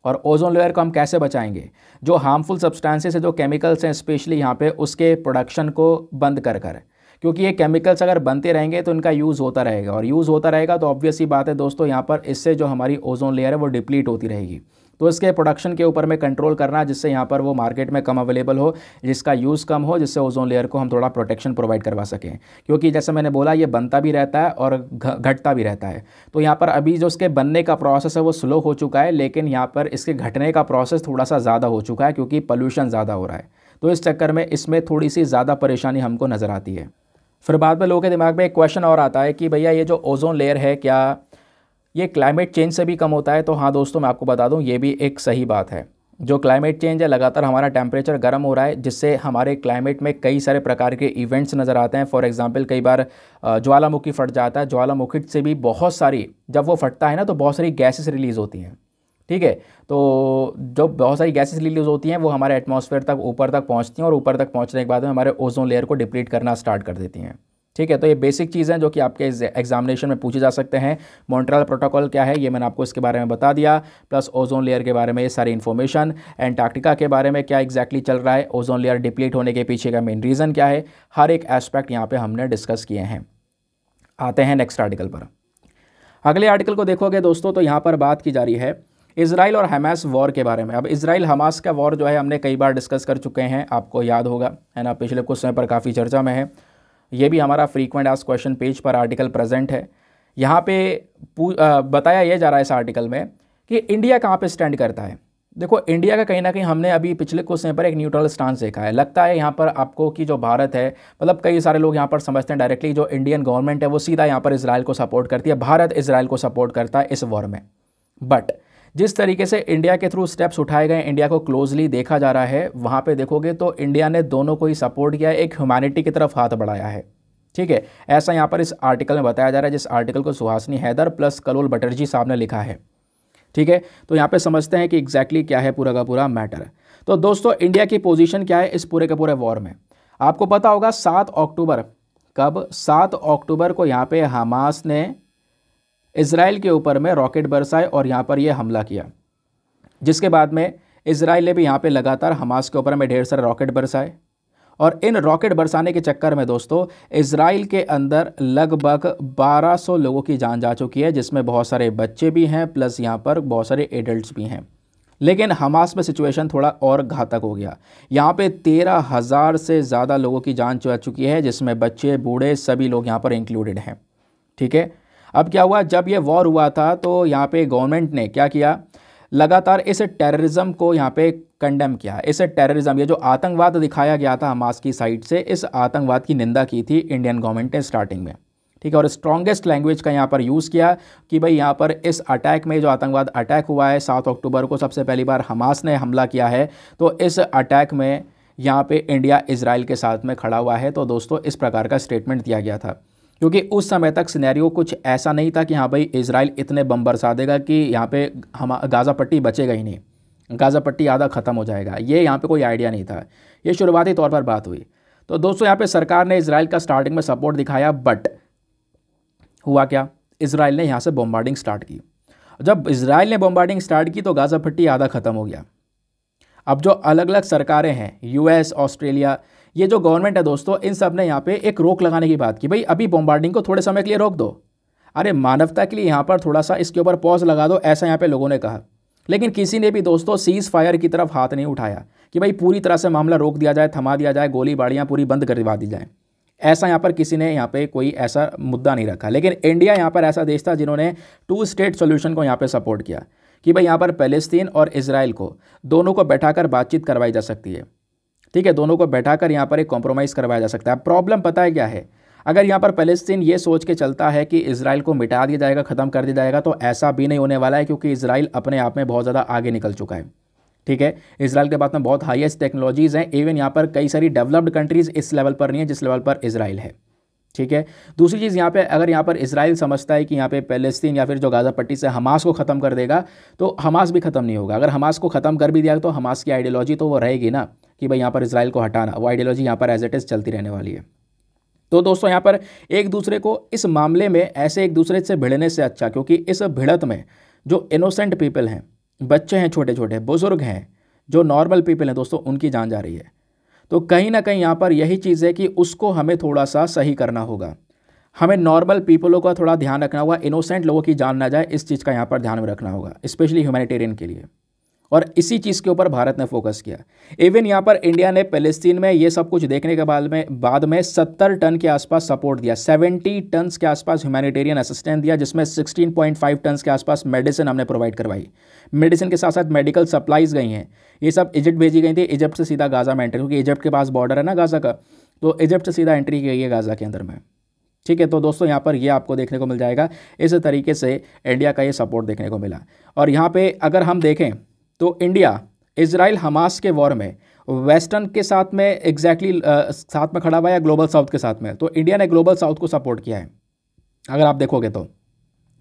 और ओजोन लेयर को हम कैसे बचाएंगे, जो हार्मफुल सब्सटेंसेस हैं, जो केमिकल्स हैं स्पेशली यहाँ पे, उसके प्रोडक्शन को बंद कर कर, क्योंकि ये केमिकल्स अगर बनते रहेंगे तो इनका यूज़ होता रहेगा, और यूज़ होता रहेगा तो ऑब्वियस ही बात है दोस्तों यहाँ पर इससे जो हमारी ओजोन लेयर है वो डिप्लीट होती रहेगी। तो इसके प्रोडक्शन के ऊपर में कंट्रोल करना, जिससे यहाँ पर वो मार्केट में कम अवेलेबल हो, जिसका यूज़ कम हो, जिससे ओजोन लेयर को हम थोड़ा प्रोटेक्शन प्रोवाइड करवा सकें। क्योंकि जैसे मैंने बोला ये बनता भी रहता है और घटता भी रहता है, तो यहाँ पर अभी जो इसके बनने का प्रोसेस है वो स्लो हो चुका है, लेकिन यहाँ पर इसके घटने का प्रोसेस थोड़ा सा ज़्यादा हो चुका है, क्योंकि पोल्यूशन ज़्यादा हो रहा है। तो इस चक्कर में इसमें थोड़ी सी ज़्यादा परेशानी हमको नज़र आती है। फिर बाद में लोगों के दिमाग में एक क्वेश्चन और आता है कि भैया ये जो ओजोन लेयर है क्या ये क्लाइमेट चेंज से भी कम होता है। तो हाँ दोस्तों, मैं आपको बता दूं ये भी एक सही बात है। जो क्लाइमेट चेंज है, लगातार हमारा टेम्परेचर गर्म हो रहा है, जिससे हमारे क्लाइमेट में कई सारे प्रकार के इवेंट्स नज़र आते हैं। फॉर एग्जांपल कई बार ज्वालामुखी फट जाता है, ज्वालामुखी से भी बहुत सारी, जब वो फटता है ना तो बहुत सारी गैसेस रिलीज़ होती हैं, ठीक है। तो जो बहुत सारी गैसेस रिलीज़ होती हैं वो हमारे एटमॉस्फेयर तक ऊपर तक पहुँचती हैं और ऊपर तक पहुँचने के बाद में हमारे ओजोन लेयर को डिप्लीट करना स्टार्ट कर देती हैं, ठीक है। तो ये बेसिक चीज़ हैं जो कि आपके एग्जामिनेशन में पूछे जा सकते हैं। मॉन्ट्रियल प्रोटोकॉल क्या है ये मैंने आपको इसके बारे में बता दिया, प्लस ओजोन लेयर के बारे में ये सारी इन्फॉर्मेशन, एंटार्क्टिका के बारे में क्या एग्जैक्टली चल रहा है, ओजोन लेयर डिप्लीट होने के पीछे का मेन रीज़न क्या है, हर एक एस्पेक्ट यहाँ पे हमने डिस्कस किए हैं। आते हैं नेक्स्ट आर्टिकल पर। अगले आर्टिकल को देखोगे दोस्तों तो यहाँ पर बात की जा रही है इज़राइल और हमास वॉर के बारे में। अब इज़राइल हमास का वॉर जो है हमने कई बार डिस्कस कर चुके हैं, आपको याद होगा, है ना, पिछले कुछ समय पर काफ़ी चर्चा में है। ये भी हमारा फ्रीक्वेंट आस्क्ड क्वेश्चन पेज पर आर्टिकल प्रेजेंट है। यहाँ पे बताया यह जा रहा है इस आर्टिकल में कि इंडिया कहाँ पे स्टैंड करता है। देखो इंडिया का कहीं ना कहीं हमने अभी पिछले कुछ समय पर एक न्यूट्रल स्टांस देखा है। लगता है यहाँ पर आपको कि जो भारत है, मतलब कई सारे लोग यहाँ पर समझते हैं डायरेक्टली जो इंडियन गवर्नमेंट है वो सीधा यहाँ पर इज़राइल को सपोर्ट करती है, भारत इज़राइल को सपोर्ट करता है इस वॉर में। बट जिस तरीके से इंडिया के थ्रू स्टेप्स उठाए गए, इंडिया को क्लोजली देखा जा रहा है, वहाँ पे देखोगे तो इंडिया ने दोनों को ही सपोर्ट किया है, एक ह्यूमैनिटी की तरफ हाथ बढ़ाया है, ठीक है। ऐसा यहाँ पर इस आर्टिकल में बताया जा रहा है, जिस आर्टिकल को सुहासनी हैदर प्लस कलोल बटर्जी साहब ने लिखा है, ठीक है। तो यहाँ पर समझते हैं कि एग्जैक्टली क्या है पूरा का पूरा मैटर। तो दोस्तों इंडिया की पोजिशन क्या है इस पूरे के पूरे वॉर में। आपको पता होगा 7 अक्टूबर, कब, 7 अक्टूबर को यहाँ पर हमास ने इज़राइल के ऊपर में रॉकेट बरसाए और यहाँ पर यह हमला किया, जिसके बाद में इज़राइल ने भी यहाँ पे लगातार हमास के ऊपर में ढेर सारे रॉकेट बरसाए। और इन रॉकेट बरसाने के चक्कर में दोस्तों इज़राइल के अंदर लगभग 1200 लोगों की जान जा चुकी है, जिसमें बहुत सारे बच्चे भी हैं प्लस यहाँ पर बहुत सारे एडल्ट भी हैं। लेकिन हमास में सिचुएशन थोड़ा और घातक हो गया। यहाँ पे 13,000 से ज़्यादा लोगों की जान जा चुकी है, जिसमें बच्चे बूढ़े सभी लोग यहाँ पर इंक्लूडेड हैं, ठीक है। अब क्या हुआ, जब ये वॉर हुआ था तो यहाँ पे गवर्नमेंट ने क्या किया, लगातार इस टेररिज्म को यहाँ पे कंडेम किया। इस टेररिज्म, ये जो आतंकवाद दिखाया गया था हमास की साइड से, इस आतंकवाद की निंदा की थी इंडियन गवर्नमेंट ने स्टार्टिंग में, ठीक है। और स्ट्रॉन्गेस्ट लैंग्वेज का यहाँ पर यूज़ किया कि भाई यहाँ पर इस अटैक में, जो आतंकवाद अटैक हुआ है 7 अक्टूबर को सबसे पहली बार हमास ने हमला किया है, तो इस अटैक में यहाँ पर इंडिया इज़राइल के साथ में खड़ा हुआ है। तो दोस्तों इस प्रकार का स्टेटमेंट दिया गया था, क्योंकि उस समय तक सिनेरियो कुछ ऐसा नहीं था कि हाँ भाई इज़राइल इतने बम बरसा देगा कि यहाँ पे हम गाज़ा पट्टी बचेगा ही नहीं, गाज़ा पट्टी आधा ख़त्म हो जाएगा, ये यहाँ पे कोई आइडिया नहीं था। ये शुरुआती तौर पर बात हुई। तो दोस्तों यहाँ पे सरकार ने इज़राइल का स्टार्टिंग में सपोर्ट दिखाया, बट हुआ क्या, इज़राइल ने यहाँ से बॉम्बार्डिंग स्टार्ट की। जब इज़राइल ने बॉम्बार्डिंग स्टार्ट की तो गाज़ा पट्टी आधा ख़त्म हो गया। अब जो अलग अलग सरकारें हैं, US, ऑस्ट्रेलिया, ये जो गवर्नमेंट है दोस्तों, इन सब ने यहाँ पे एक रोक लगाने की बात की, भाई अभी बॉम्बार्डिंग को थोड़े समय के लिए रोक दो, अरे मानवता के लिए यहाँ पर थोड़ा सा इसके ऊपर पॉज लगा दो, ऐसा यहाँ पे लोगों ने कहा। लेकिन किसी ने भी दोस्तों सीज़ फायर की तरफ हाथ नहीं उठाया कि भाई पूरी तरह से मामला रोक दिया जाए, थमा दिया जाए, गोलीबारियाँ पूरी बंद करवा दी जाएँ, ऐसा यहाँ पर किसी ने यहाँ पर कोई ऐसा मुद्दा नहीं रखा। लेकिन इंडिया यहाँ पर ऐसा देश था जिन्होंने 2 स्टेट सोल्यूशन को यहाँ पर सपोर्ट किया कि भाई यहाँ पर पैलेस्तीन और इज़राइल को दोनों को बैठाकर बातचीत करवाई जा सकती है, ठीक है, दोनों को बैठाकर यहाँ पर एक कॉम्प्रोमाइज़ करवाया जा सकता है। प्रॉब्लम पता है क्या है, अगर यहाँ पर पैलेस्तीन ये सोच के चलता है कि इज़राइल को मिटा दिया जाएगा, ख़त्म कर दिया जाएगा, तो ऐसा भी नहीं होने वाला है, क्योंकि इज़राइल अपने आप में बहुत ज़्यादा आगे निकल चुका है, ठीक है। इज़राइल के पास में बहुत हाईएस्ट टेक्नोलॉजीज़ हैं, इवन यहाँ पर कई सारी डेवलप्ड कंट्रीज़ इस लेवल पर नहीं है जिस लेवल पर इज़राइल है, ठीक है। दूसरी चीज़ यहाँ पे, अगर यहाँ पर इज़राइल समझता है कि यहाँ पे पैलेस्तीन या फिर जो गाज़ा पट्टी से हमास को ख़त्म कर देगा, तो हमास भी ख़त्म नहीं होगा। अगर हमास को ख़त्म कर भी दिया तो हमास की आइडियोलॉजी तो वो रहेगी ना कि भाई यहाँ पर इज़राइल को हटाना, वो आइडियोलॉजी यहाँ पर एज इट इज़ चलती रहने वाली है। तो दोस्तों यहाँ पर एक दूसरे को इस मामले में ऐसे एक दूसरे से भिड़ने से अच्छा, क्योंकि इस भिड़त में जो इनोसेंट पीपल हैं, बच्चे हैं छोटे छोटे, बुज़ुर्ग हैं, जो नॉर्मल पीपल हैं दोस्तों, उनकी जान जा रही है। तो कहीं ना कहीं यहाँ पर यही चीज़ है कि उसको हमें थोड़ा सा सही करना होगा, हमें नॉर्मल पीपलों का थोड़ा ध्यान रखना होगा, इनोसेंट लोगों की जान ना जाए इस चीज़ का यहाँ पर ध्यान में रखना होगा, स्पेशली ह्यूमैनिटेरियन के लिए। और इसी चीज़ के ऊपर भारत ने फोकस किया। इवन यहाँ पर इंडिया ने पैलेस्तीन में ये सब कुछ देखने के बाद में 70 टन के आसपास सपोर्ट दिया, 70 टन के आसपास ह्यूमैनिटेरियन असिस्टेंस दिया, जिसमें 16.5 टन के आसपास मेडिसिन हमने प्रोवाइड करवाई। मेडिसिन के साथ साथ मेडिकल सप्लाइज़ गई हैं, ये सब इजिप्ट भेजी गई थी, इजिप्ट से सीधा गाज़ा में एंटर, क्योंकि इजिप्ट के पास बॉर्डर है ना गाज़ा का, तो इजिप्ट से सीधा एंट्री की गई है गाज़ा के अंदर में। ठीक है, तो दोस्तों यहाँ पर ये आपको देखने को मिल जाएगा। इस तरीके से इंडिया का ये सपोर्ट देखने को मिला। और यहाँ पे अगर हम देखें तो इंडिया इजराइल हमास के वॉर में वेस्टर्न के साथ में एग्जैक्टली साथ में खड़ा हुआ है, ग्लोबल साउथ के साथ में। तो इंडिया ने ग्लोबल साउथ को सपोर्ट किया है अगर आप देखोगे तो,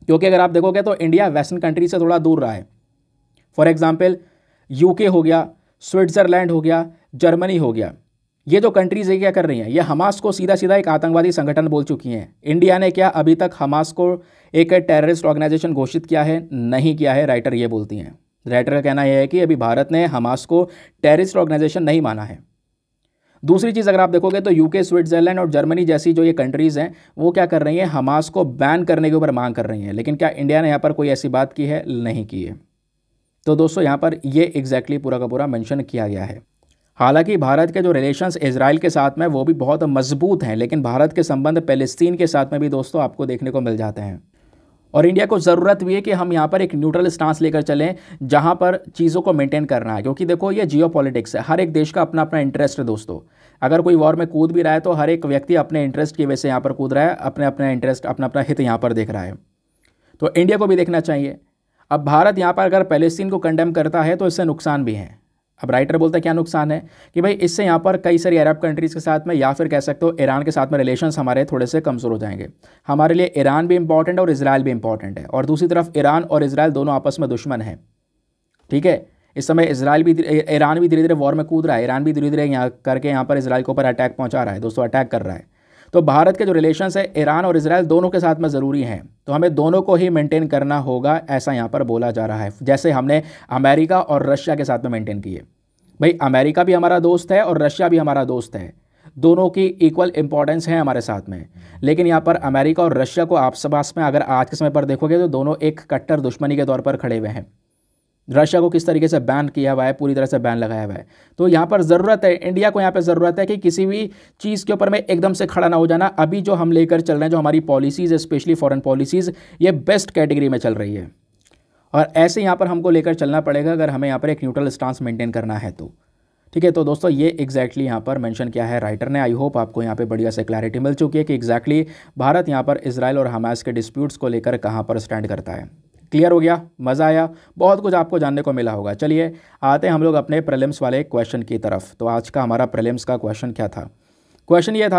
क्योंकि अगर आप देखोगे तो इंडिया वेस्टर्न कंट्री से थोड़ा दूर रहा है। फॉर एग्ज़ाम्पल यूके हो गया, स्विट्ज़रलैंड हो गया, जर्मनी हो गया, ये जो कंट्रीज़ ये क्या कर रही हैं, ये हमास को सीधा सीधा एक आतंकवादी संगठन बोल चुकी हैं। इंडिया ने क्या अभी तक हमास को एक टेररिस्ट ऑर्गेनाइजेशन घोषित किया है? नहीं किया है। राइटर ये बोलती हैं, राइटर का कहना यह है कि अभी भारत ने हमास को टेररिस्ट ऑर्गेनाइजेशन नहीं माना है। दूसरी चीज़ अगर आप देखोगे तो यूके, स्विट्ज़रलैंड और जर्मनी जैसी जो ये कंट्रीज़ हैं वो क्या कर रही हैं, हमास को बैन करने के ऊपर मांग कर रही हैं। लेकिन क्या इंडिया ने यहाँ पर कोई ऐसी बात की है? नहीं की है। तो दोस्तों यहाँ पर ये एग्जैक्टली पूरा का पूरा मेंशन किया गया है। हालांकि भारत के जो रिलेशंस इजराइल के साथ में वो भी बहुत मजबूत हैं, लेकिन भारत के संबंध पैलेस्टीन के साथ में भी दोस्तों आपको देखने को मिल जाते हैं। और इंडिया को ज़रूरत भी है कि हम यहाँ पर एक न्यूट्रल स्टांस लेकर चलें जहाँ पर चीज़ों को मेंटेन करना है, क्योंकि देखो ये जियोपॉलिटिक्स है, हर एक देश का अपना अपना इंटरेस्ट है दोस्तों। अगर कोई वॉर में कूद भी रहा है तो हर एक व्यक्ति अपने इंटरेस्ट की वजह से यहाँ पर कूद रहा है, अपने अपना इंटरेस्ट, अपना अपना हित यहाँ पर देख रहा है। तो इंडिया को भी देखना चाहिए। अब भारत यहाँ पर अगर पैलेस्टीन को कंडेम करता है तो इससे नुकसान भी हैं। अब राइटर बोलता है क्या नुकसान है कि भाई इससे यहाँ पर कई सारी अरब कंट्रीज़ के साथ में या फिर कह सकते हो ईरान के साथ में रिलेशंस हमारे थोड़े से कमज़ोर हो जाएंगे। हमारे लिए ईरान भी इंपॉर्टेंट है और इजराइल भी इंपॉर्टेंट है, और दूसरी तरफ ईरान और इजराइल दोनों आपस में दुश्मन हैं। ठीक है, इस समय इजराइल भी, ईरान भी धीरे धीरे वॉर में कूद रहा है, ईरान भी धीरे धीरे यहाँ करके यहाँ पर इजराइल के ऊपर अटैक पहुँचा रहा है दोस्तों, अटैक कर रहा है। तो भारत के जो रिलेशंस है ईरान और इजराइल दोनों के साथ में ज़रूरी हैं, तो हमें दोनों को ही मेंटेन करना होगा, ऐसा यहाँ पर बोला जा रहा है। जैसे हमने अमेरिका और रशिया के साथ में मेंटेन किए, भाई अमेरिका भी हमारा दोस्त है और रशिया भी हमारा दोस्त है, दोनों की इक्वल इंपॉर्टेंस है हमारे साथ में। लेकिन यहाँ पर अमेरिका और रशिया को आप आपस में अगर आज के समय पर देखोगे तो दोनों एक कट्टर दुश्मनी के तौर पर खड़े हुए हैं। रशिया को किस तरीके से बैन किया हुआ है, पूरी तरह से बैन लगाया हुआ है। तो यहाँ पर ज़रूरत है, इंडिया को यहाँ पर ज़रूरत है कि किसी भी चीज़ के ऊपर मैं एकदम से खड़ा ना हो जाना। अभी जो हम लेकर चल रहे हैं, जो हमारी पॉलिसीज़, स्पेशली फॉरेन पॉलिसीज़, ये बेस्ट कैटेगरी में चल रही है, और ऐसे यहाँ पर हमको लेकर चलना पड़ेगा अगर हमें यहाँ पर एक न्यूट्रल स्टांस मेंटेन करना है तो। ठीक है, तो दोस्तों ये एग्जैक्टली यहाँ पर मेंशन किया है राइटर ने। आई होप आपको यहाँ पे बढ़िया से क्लैरिटी मिल चुकी है कि एग्जैक्टली भारत यहाँ पर इजराइल और हमास के डिस्प्यूट्स को लेकर कहाँ पर स्टैंड करता है। क्लियर हो गया? मज़ा आया? बहुत कुछ आपको जानने को मिला होगा। चलिए आते हैं हम लोग अपने प्रीलिम्स वाले क्वेश्चन की तरफ। तो आज का हमारा प्रीलिम्स का क्वेश्चन क्या था? क्वेश्चन ये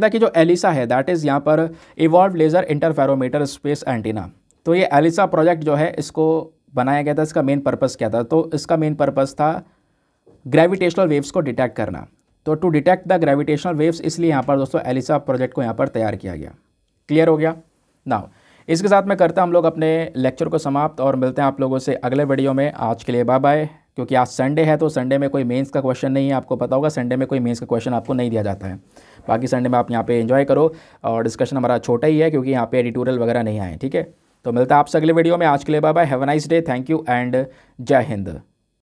था कि जो एलिसा है, दैट इज़ यहाँ पर evolve laser interferometer space antenna, तो ये एलिसा प्रोजेक्ट जो है इसको बनाया गया था, इसका मेन पर्पस क्या था? तो इसका मेन पर्पस था ग्रेविटेशनल वेव्स को डिटेक्ट करना। तो to detect the gravitational waves, इसलिए यहाँ पर दोस्तों एलिसा प्रोजेक्ट को यहाँ पर तैयार किया गया। क्लियर हो गया? नाउ इसके साथ में करते हैं हम लोग अपने लेक्चर को समाप्त और मिलते हैं आप लोगों से अगले वीडियो में। आज के लिए बाय बाय। क्योंकि आज संडे है तो संडे में कोई मेंस का क्वेश्चन नहीं है, आपको पता होगा संडे में कोई मेंस का क्वेश्चन आपको नहीं दिया जाता है। बाकी संडे में आप यहाँ पे एंजॉय करो, और डिस्कशन हमारा छोटा ही है क्योंकि यहाँ पर एडिटोरियल वगैरह नहीं आए। ठीक है, तो मिलता है आपसे अगले वीडियो में। आज के लिए bye bye. Have a nice day. Thank you and जय हिंद।